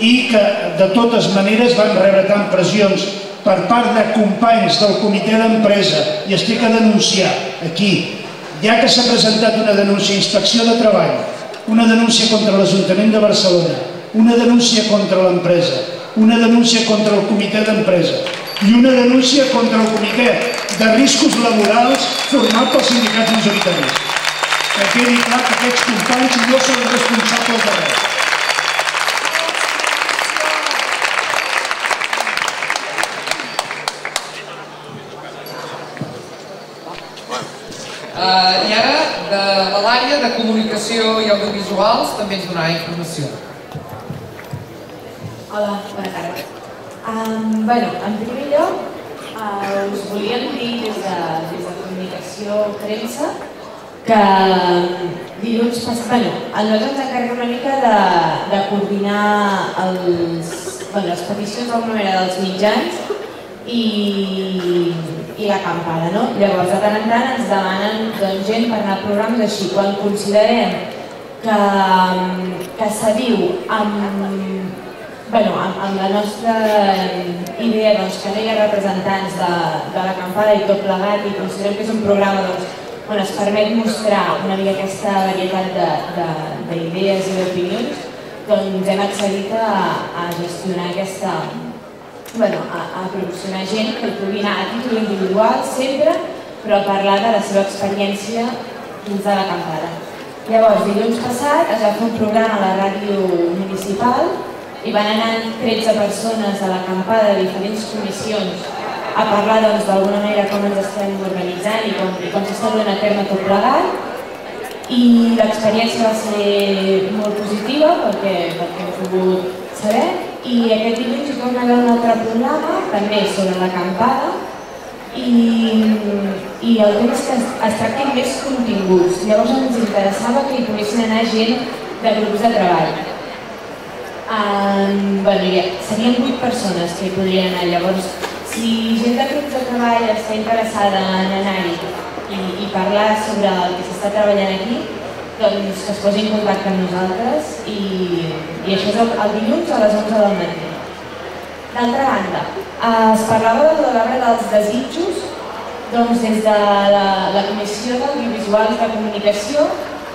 i que de totes maneres van rebre tant pressions per part de companys del comitè d'empresa, i estic a denunciar aquí, ja que s'ha presentat una denúncia a Inspecció de Treball, una denúncia contra l'Ajuntament de Barcelona, una denúncia contra l'empresa, una denúncia contra el comitè d'empresa i una denúncia contra el comitè de riscos laborals format pels sindicats majoritaris. Que quedi clar que aquests companys no són responsables de res. I ara, de l'àrea de comunicació i audiovisuals, també ens donarà informació. Hola, bona tarda. Bé, en primer lloc, us volíem dir des de comunicació premsa que dilluns passat, bé, a nosaltres ens encarrega una mica de coordinar les peticions del número dels mitjans i l'acampada, no? Llavors, de tant en tant ens demanen gent per anar a programes així. Quan considerem que s'adiu amb... amb la nostra idea que no hi ha representants de l'acampada i tot plegat, i considerem que és un programa on es permet mostrar una mica aquesta varietat d'idees i d'opinions, doncs hem accedit a gestionar aquesta... a proporcionar gent que pugui anar a títol individual sempre, però a parlar de la seva experiència dins de l'acampada. Llavors, dilluns passat es va fer un programa a la ràdio municipal i van anant tretze persones de l'acampada de diferents comissions a parlar d'alguna manera com ens estem organitzant i com s'està donant a terme tot plegat, i l'experiència va ser molt positiva perquè hem pogut saber, i aquest dilluns hi torna a haver un altre programa també sobre l'acampada i el tema és que es tractin més continguts. Llavors ens interessava que hi poguessin anar gent de grups de treball. Serien vuit persones que hi podrien anar, llavors si gent de grups de treball està interessada en anar-hi i parlar sobre el que s'està treballant aquí, doncs que es posi en contacte amb nosaltres, i això és el dilluns a les onze del matí. D'altra banda, es parlava de l'arbre dels desitjos, doncs des de la Comissió d'Audiovisual i de Comunicació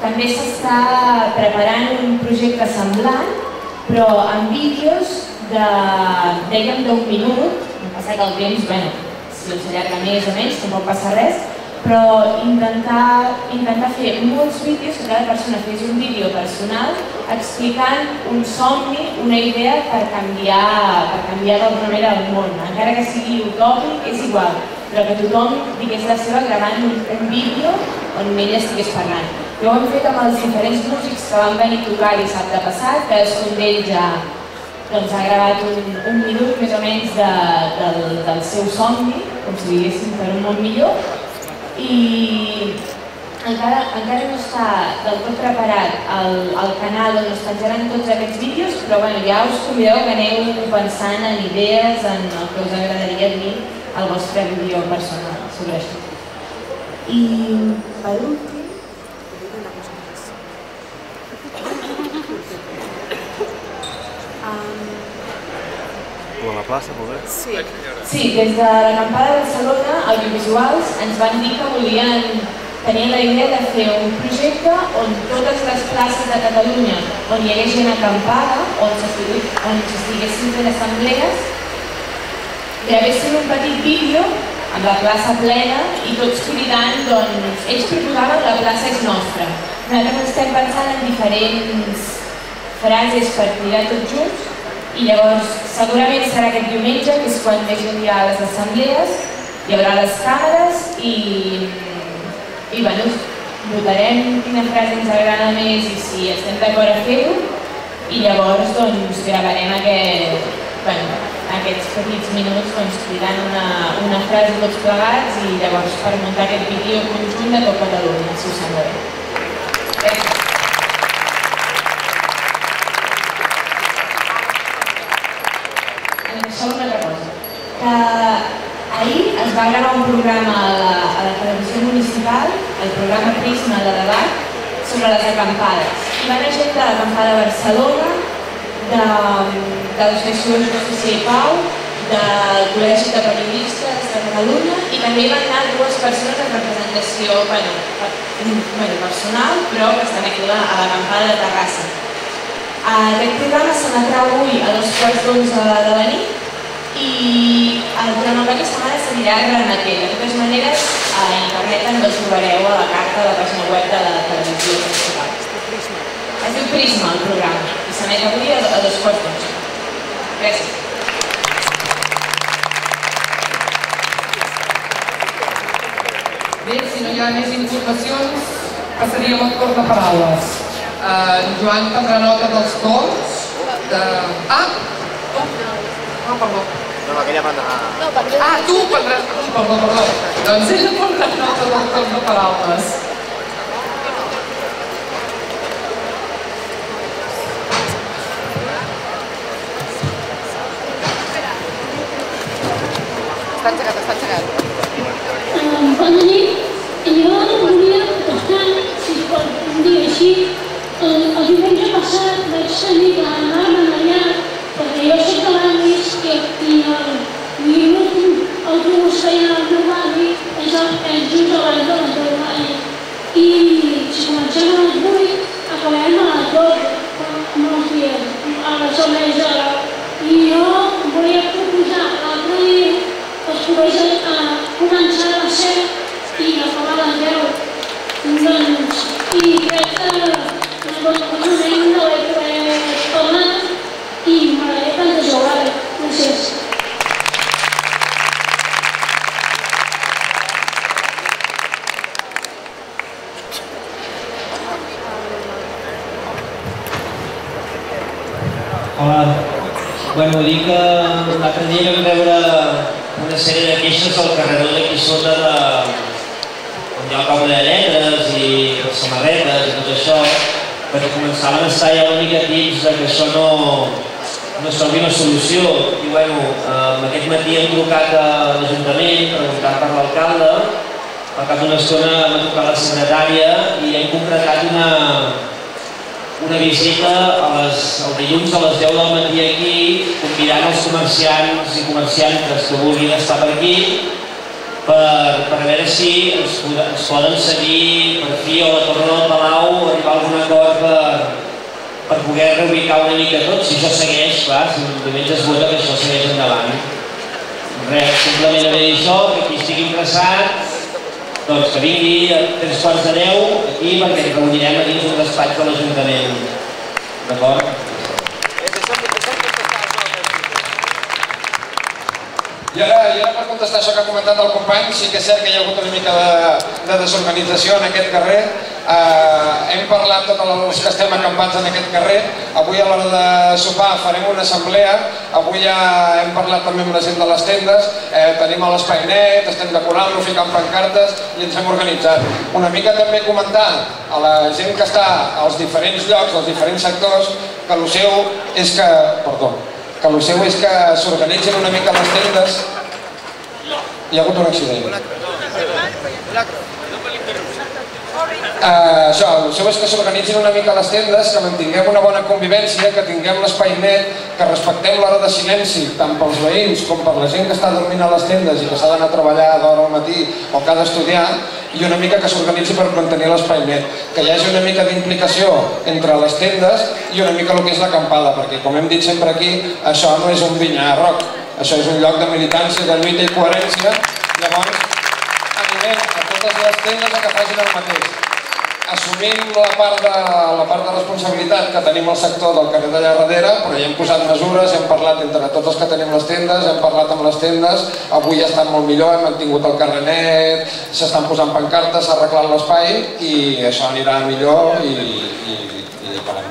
també s'està preparant un projecte semblant, però amb vídeos de, dèiem, d'un minut, em passa que el temps, bueno, si s'allarga més o menys, tampoc passa res, però intentar fer molts vídeos, que cada persona fes un vídeo personal explicant un somni, una idea per canviar d'alguna manera el món. Encara que sigui utòpic, és igual, però que tothom digués la seva gravant un vídeo on ella estigués parlant. Jo ho hem fet amb els diferents músics que van venir a tocar dissabte passat, que un d'ells ha gravat un minut més o menys del seu somni, com si diguéssim, per un món millor, i encara no està del tot preparat el canal on es penjaran tots aquests vídeos, però ja us convideu que aneu pensant en idees, en el que us agradaria dir al vostre vídeo personal sobre això. I per últim, la plaça, molt bé. Sí, des de l'acampada de Barcelona, audiovisuals, ens van dir que volien tenir la idea de fer un projecte on totes les places de Catalunya on hi hagués gent acampada, on s'estiguessin fent assemblees, gravessin un petit vídeo amb la plaça plena i tots cridant, doncs, ells proposaven que la plaça és nostra. Nosaltres estem pensant en diferents frases per cridar tots junts, i llavors segurament serà aquest diumenge, que és quan més hi haurà les assemblees, hi haurà les càmeres i, bé, votarem quina frase ens agrada més i si estem d'acord a fer-ho, i llavors doncs gravarem aquest, bueno, aquests petits minuts doncs, cridant una, una frase tots plegats i llavors per muntar aquest vídeo conjunt de tot Catalunya, si us sembla bé. Això una altra cosa, que ahir es va gravar un programa a la, a la televisió municipal, el programa Prisma de debat, sobre les acampades. Hi va haver gent de l'acampada de Barcelona, de, de l'Associació de Justícia i Pau, del Col·legi de Periodistes de Catalunya, i també hi van anar dues persones en representació bueno, personal, però que estan aquí a l'acampada de Terrassa. Aquest programa s'emetrà avui a dos quarts d'onze de la nit i durant el cap de setmana s'anirà a Granatell. De totes maneres, a internet ens el trobareu a la carta de la pàgina web de la televisió municipal. Es diu Prisma, el programa, i s'emet avui a dos quarts d'onze. Gràcies. Bé, si no hi ha més informacions, passaríem al torn de paraules. En Joan prendrà nota dels torns de... Ah! Ah, perdó. No, aquella prendrà... Ah, tu prendràs... Perdó, perdó. Doncs ella prendrà nota dels torns de paraules. Està engegat, està engegat. Bona nit. Jo volia estar, si es pot dir així, el diumenge passat vaig tenir que anar a Manallà, perquè jo sé que l'avi és que l'autobús que hi ha al meu avi és just abans de les deu anys. I si comencem a les vuit, acabem a les dotze, molts dies, a les hores de l'hora. I jo volia proposar l'altre dia que es pogués començar a les set i acabar a les deu. Doncs, i crec que doncs potser no ho he pogut tornar i m'agradaria plantejar-ho. Gràcies. Hola. Bueno, dic que l'altre dia vam veure una sèrie de queixes al carrer d'aquí sota de... on hi ha el cop de lletres i les samarretes i tot això, perquè començaven a estar ja una mica tips que això no servi una solució. I bueno, aquest matí hem trucat a l'Ajuntament, preguntant per l'alcalde, al cap d'una estona hem trucat a la secretària i hem concretat una visita el dilluns a les deu del matí aquí, convidant els comerciants i comerciantes que vulguin estar per aquí per veure si ens poden seguir per fi o la torna del Palau o arribar a algun acord per poder reubicar una mica tot. Si això segueix, clar, si diumenge es vota, que això segueix endavant. Res, simplement haver dit això, que qui estigui interessat, doncs que vingui a tres quarts de deu aquí perquè ens reunirem a dins d'un despatx de l'Ajuntament. D'acord? I ara per contestar això que ha comentat el company, sí que és cert que hi ha hagut una mica de desorganització en aquest carrer. Hem parlat tots els que estem acampats en aquest carrer. Avui a l'hora de sopar farem una assemblea. Avui ja hem parlat també amb la gent de les tendes. Tenim l'espai net, estem decorant-lo, ficant pancartes i ens hem organitzat. Una mica també comentar a la gent que està als diferents llocs, als diferents sectors, que el seu és que... Perdó. que el seu és que s'organitzen una mica les tendes. Hi ha hagut un accident. Això, el seu és que s'organitzen una mica les tendes, que mantinguem una bona convivència, que tinguem l'espai net, que respectem l'hora de silenci, tant pels veïns com per la gent que està dormint a les tendes i que s'ha d'anar a treballar d'hora al matí o que ha d'estudiar, i una mica que s'organitzi per mantenir l'espai net, que hi hagi una mica d'implicació entre les tendes i una mica el que és l'acampada, perquè com hem dit sempre aquí, això no és un vinyarroc, això és un lloc de militància, de lluita i coherència. Llavors, animem a totes les tendes a que facin el mateix. assumint la part de responsabilitat que tenim al sector del carrer d'allà darrere, però ja hem posat mesures, hem parlat entre tots els que tenim les tendes, hem parlat amb les tendes, avui ja estan molt millor, hem mantingut el carrer net, s'estan posant pancartes, s'ha arreglat l'espai i això anirà millor i hi parem.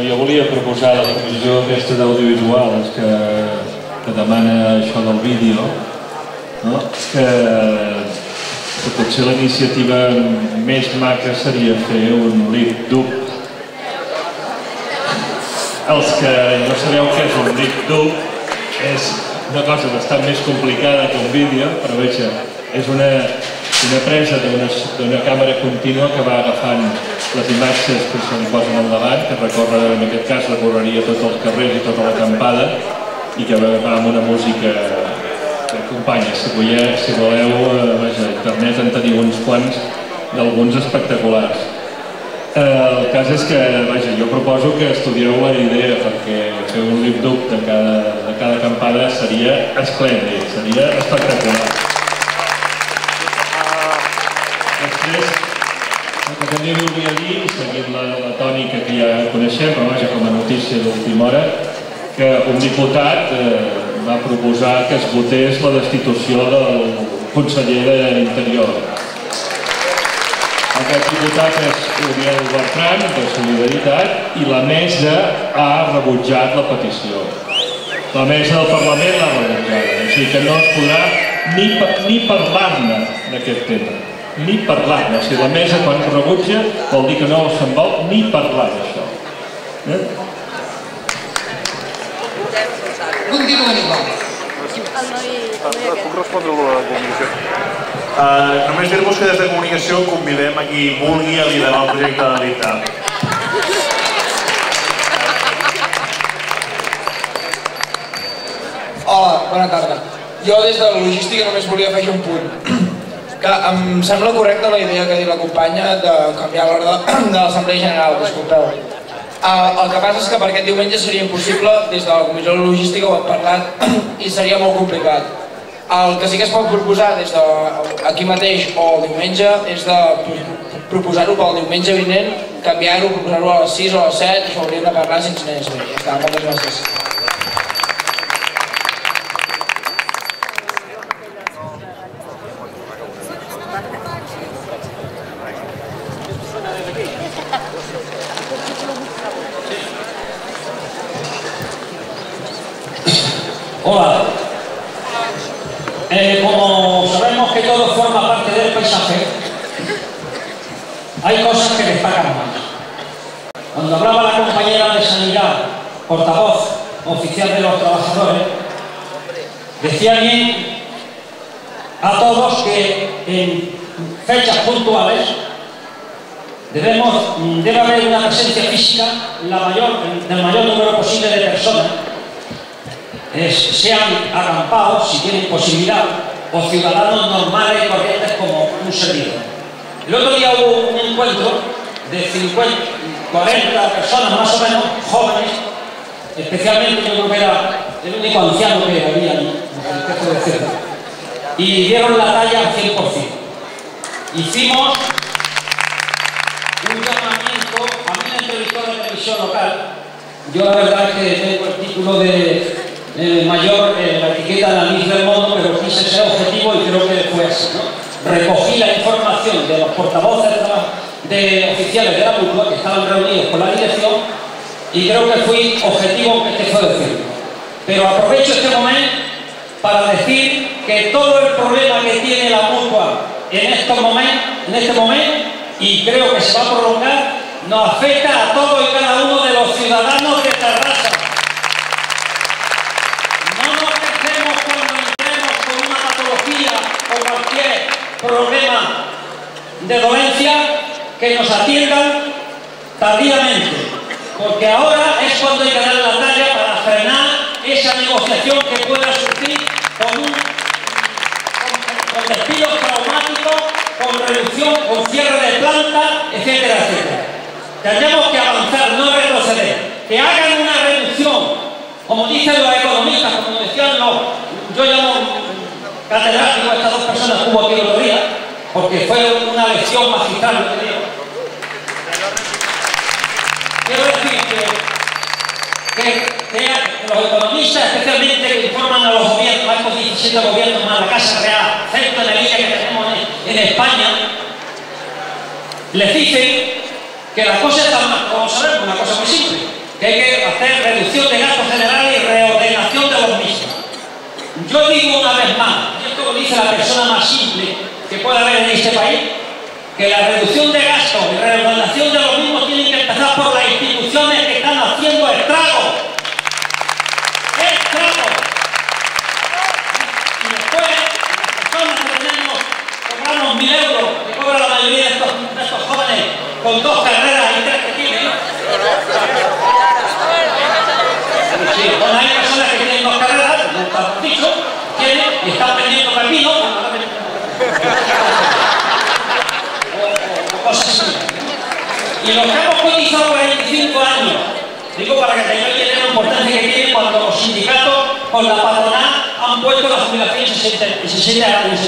Jo volia proposar la comissió aquesta d'audiovisuals que demana això del vídeo, que potser la iniciativa més maca seria fer un lip-dub. Els que no sabeu què és un lip-dub, és una cosa bastant més complicada que un vídeo, però veja, és una presa d'una càmera contínua que va agafant les imatges que se li posen al davant, que recorre, en aquest cas, recorreria tots els carrers i tota l'acampada i que va amb una música que acompanya. Si voleu, a internet en teniu uns quants d'alguns espectaculars. El cas és que, vaja, jo proposo que estudieu la idea, perquè fer un lip-dub de cada acampada seria esplèndid, seria espectacular. Després, que també volia dir, seguint la tònica que ja coneixem, però vaja, com a notícia d'última hora, que un diputat va proposar que es votés la destitució del conseller d'Interior. Aquest diputat és Oriol Bertran, de Solidaritat, i la mesa ha rebutjat la petició. La mesa del Parlament l'ha rebutjada, així que no es podrà ni parlar-ne d'aquest tema. Ni parlar-ne, o sigui, la mesa quan rebutja vol dir que no se'n vol ni parlar d'això. Continuem igual. Puc respondre a la comunicació? Només dir-vos que des de comunicació convidem a qui vulgui a liderar el projecte de l'I T A P. Hola, bona tarda. Jo des de la logística només volia fer un punt. Que em sembla correcta la idea que ha dit la companya de canviar l'hora de l'Assemblea General, disculpeu. El que passa és que per aquest diumenge seria impossible, des de la Comissió de Logística ho hem parlat i seria molt complicat. El que sí que es pot proposar des d'aquí mateix o el diumenge és de proposar-ho pel diumenge vinent, canviar-ho, proposar-ho a les sis o a les set, això hauríem de parlar sense més. Ja està, moltes gràcies. Hola, eh, como sabemos que todo forma parte del paisaje, hay cosas que destacan más. Cuando hablaba la compañera de Sanidad, portavoz oficial de los trabajadores, decía bien a todos que en fechas puntuales debemos, debe haber una presencia física la mayor, del mayor número posible de personas, sean acampados, si tienen posibilidad, o ciudadanos normales y corrientes como un servidor. El otro día hubo un encuentro de cincuenta, cuarenta personas más o menos, jóvenes, especialmente yo creo que era el único anciano que había allí, y dieron la talla al cien por cien. Hicimos un llamamiento a mí, entrevistador de televisión local. Yo la verdad es que tengo el título de Eh, mayor, eh, la etiqueta de la Miss del Mundo, pero quise ser objetivo y creo que fue así, ¿no? Recogí la información de los portavoces de, de oficiales de la Mútua que estaban reunidos con la dirección y creo que fui objetivo en este fue decirlo. Pero aprovecho este momento para decir que todo el problema que tiene la Mútua en, estos momentos, en este momento, y creo que se va a prolongar, nos afecta a todos y cada uno de los ciudadanos de Terrassa. O cualquier problema de dolencia que nos atiendan tardíamente, porque ahora es cuando hay que dar la talla para frenar esa negociación que pueda surgir con, un, con, con despidos traumáticos, con reducción, con cierre de planta etcétera, etcétera. Tenemos que avanzar, no retroceder. Que hagan una reducción, como dicen los economistas, como decían los... Yo llamo catedrático a estas dos personas que hubo aquí otro día, porque fue una lección magistral lo que dio. Quiero decir que, que, que los economistas, especialmente que informan a los gobiernos, a los diecisiete gobiernos, más la Casa Real, centro de la línea que tenemos en, en España, les dicen que las cosas están mal. Como sabemos, una cosa muy simple, que hay que hacer reducción de gastos generales y reordenación de los mismos. Yo digo una vez más, y esto lo dice la persona más simple que puede haber en este país, que la reducción de gastos y reordenación de los mismos tienen que empezar por las instituciones que están haciendo estragos. Estragos. Y después, las personas que tenemos, cobramos mil euros, que cobra la mayoría de estos, de estos jóvenes con dos carreras y tres que tienen. Sí, bueno, hay personas que tienen dos carreras, no están dicho, tienen y están vendiendo pepino. Y los que hemos cotizado veinticinco años, digo para que tengáis la importancia que tiene cuando los sindicatos con la patronal han puesto la jubilación en sesenta y siete años,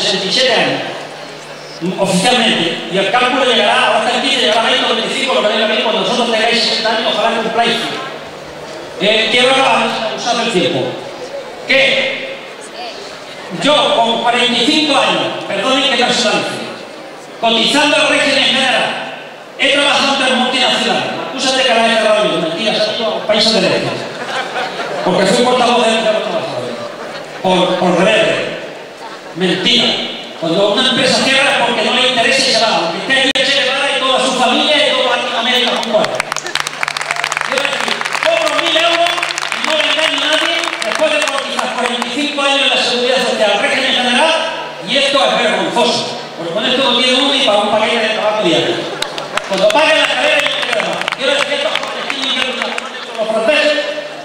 oficialmente, y el cálculo llegará hasta el quince, llegará a veinticinco, lo que tenga que ver cuando vosotros tengáis sesenta años, ojalá cumpláis. Eh, quiero usar el tiempo. Que yo con cuarenta y cinco años, perdonen que personalmente, cotizando el régimen general, he trabajado en multinacionales. Acúsate que la he cerrado yo, mentiras a todos los países de derecha. Porque fui portavoz de los trabajadores. Por, por rebelde. Mentira. Cuando una empresa cierra es porque no le interesa y se va. Porque usted tiene que llevar y toda su familia y toda Latinoamérica con cuatro. Quiero decir, cobro mil euros y no le engaño a nadie después de cotizar cuarenta y cinco años en la seguridad social, el régimen general, y esto es vergonzoso. Porque con esto no tiene uno y para un paquete de trabajo diario. Cuando paguen la carrera y no quedan más. Quiero decir que estos correctivos tienen una con los franceses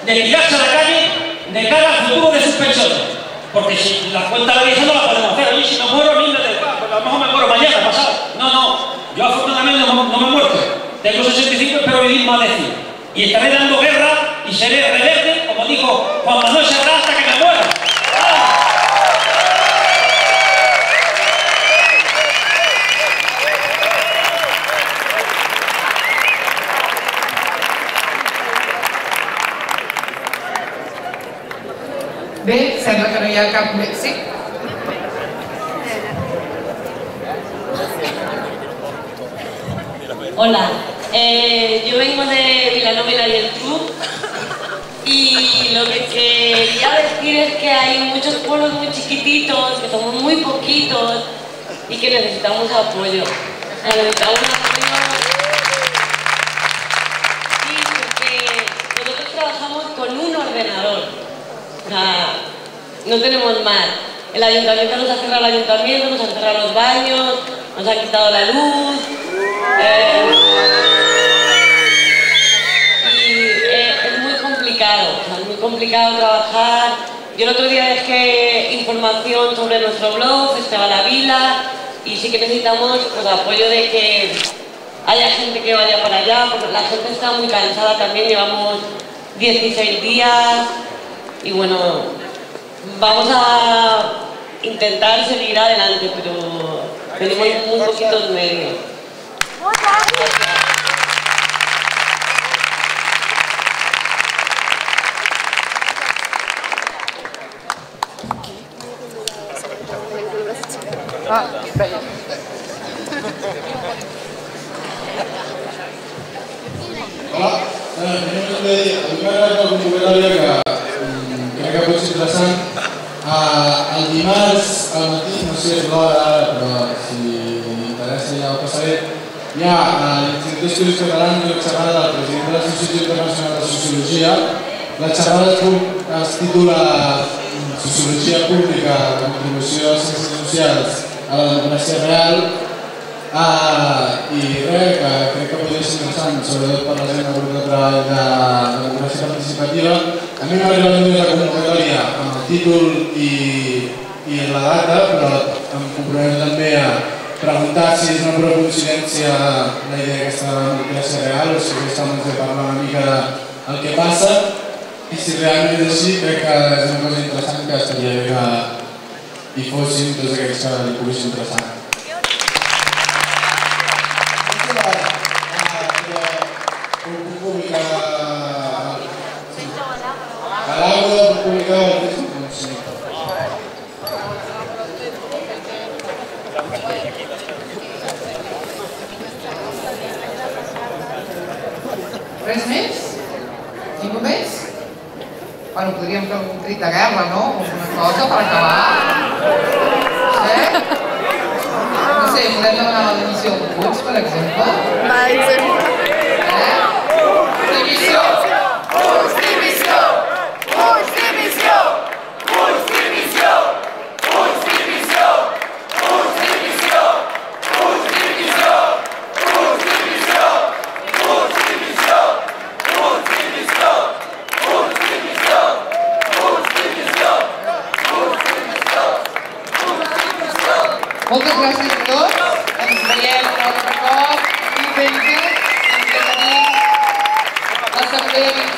de tirarse a la calle de cara al futuro de sus pensiones. Porque si la cuenta de la vieja no la podemos hacer. Oye, si no muero, ni me de ah, pues a lo mejor me muero mañana, pasado. No, no. Yo afortunadamente no, no me he muerto. Tengo sesenta y cinco, espero vivir más de cien. Y estaré dando guerra y seré rebelde, como dijo Juan Manuel Serra, hasta que me muera. Bé, sembla que no hi ha cap més. Sí? Hola, eh, yo vengo de Vilanova y la Geltrú y lo que quería decir es que hay muchos pueblos muy chiquititos, que somos muy poquitos y que necesitamos apoyo. Necesitamos apoyo. Sí, porque nosotros trabajamos con un ordenador. O sea, no tenemos más. El ayuntamiento nos ha cerrado el ayuntamiento, nos han cerrado los baños, nos han quitado la luz. Eh, y eh, es muy complicado, o sea, es muy complicado trabajar. Yo el otro día dejé información sobre nuestro blog, Estaba la Vila, y sí que necesitamos pues, apoyo de que haya gente que vaya para allá, porque la gente está muy cansada también, llevamos dieciséis días. Y bueno, vamos a intentar seguir adelante, pero tenemos muy poquitos medios. Ah, hola, eh, que pot ser interessant. El dimarts al matí, no sé si l'hora, però si interessa ja ho passaré, hi ha l'Institut d'Estudis Catalans i una xerrada del president de l'Associació Internacional de Sociologia. La xerrada es titula Sociologia Pública, Contribució de les Ciències Socials a la Democràcia Real, i res, crec que podria ser interessant, sobretot per la gent del grup de treball de la democràcia participativa. A mi m'ha arribat només la convocatòria amb el títol i la data, però em comprometo també a preguntar si és una prou coincidència la idea d'aquesta democràcia real o si aquesta ens parla una mica del que passa i si realment és així crec que és una cosa interessant que estaria bé que hi fossin tots aquells que li poguessin interessar. Puc publicar a l'àudio, puc publicar a l'àudio. Res més? Ningú més? Bueno, podríem fer un crit de guerra, no? O una cosa per acabar. Eh? No sé, podem demanar la dimissió d'un Puig, per exemple? Per exemple. Eh? Dimissió! Puig, dimissió! Puig, dimissió! Puig, dimissió! Puig, dimissió! Puig, dimissió! Puig, dimissió! Puig, dimissió! Puig, dimissió! Moltes gràcies a tots, ens veiem un altre cop i ben fet, ens veiem a l'assemblea vint-i-cinc.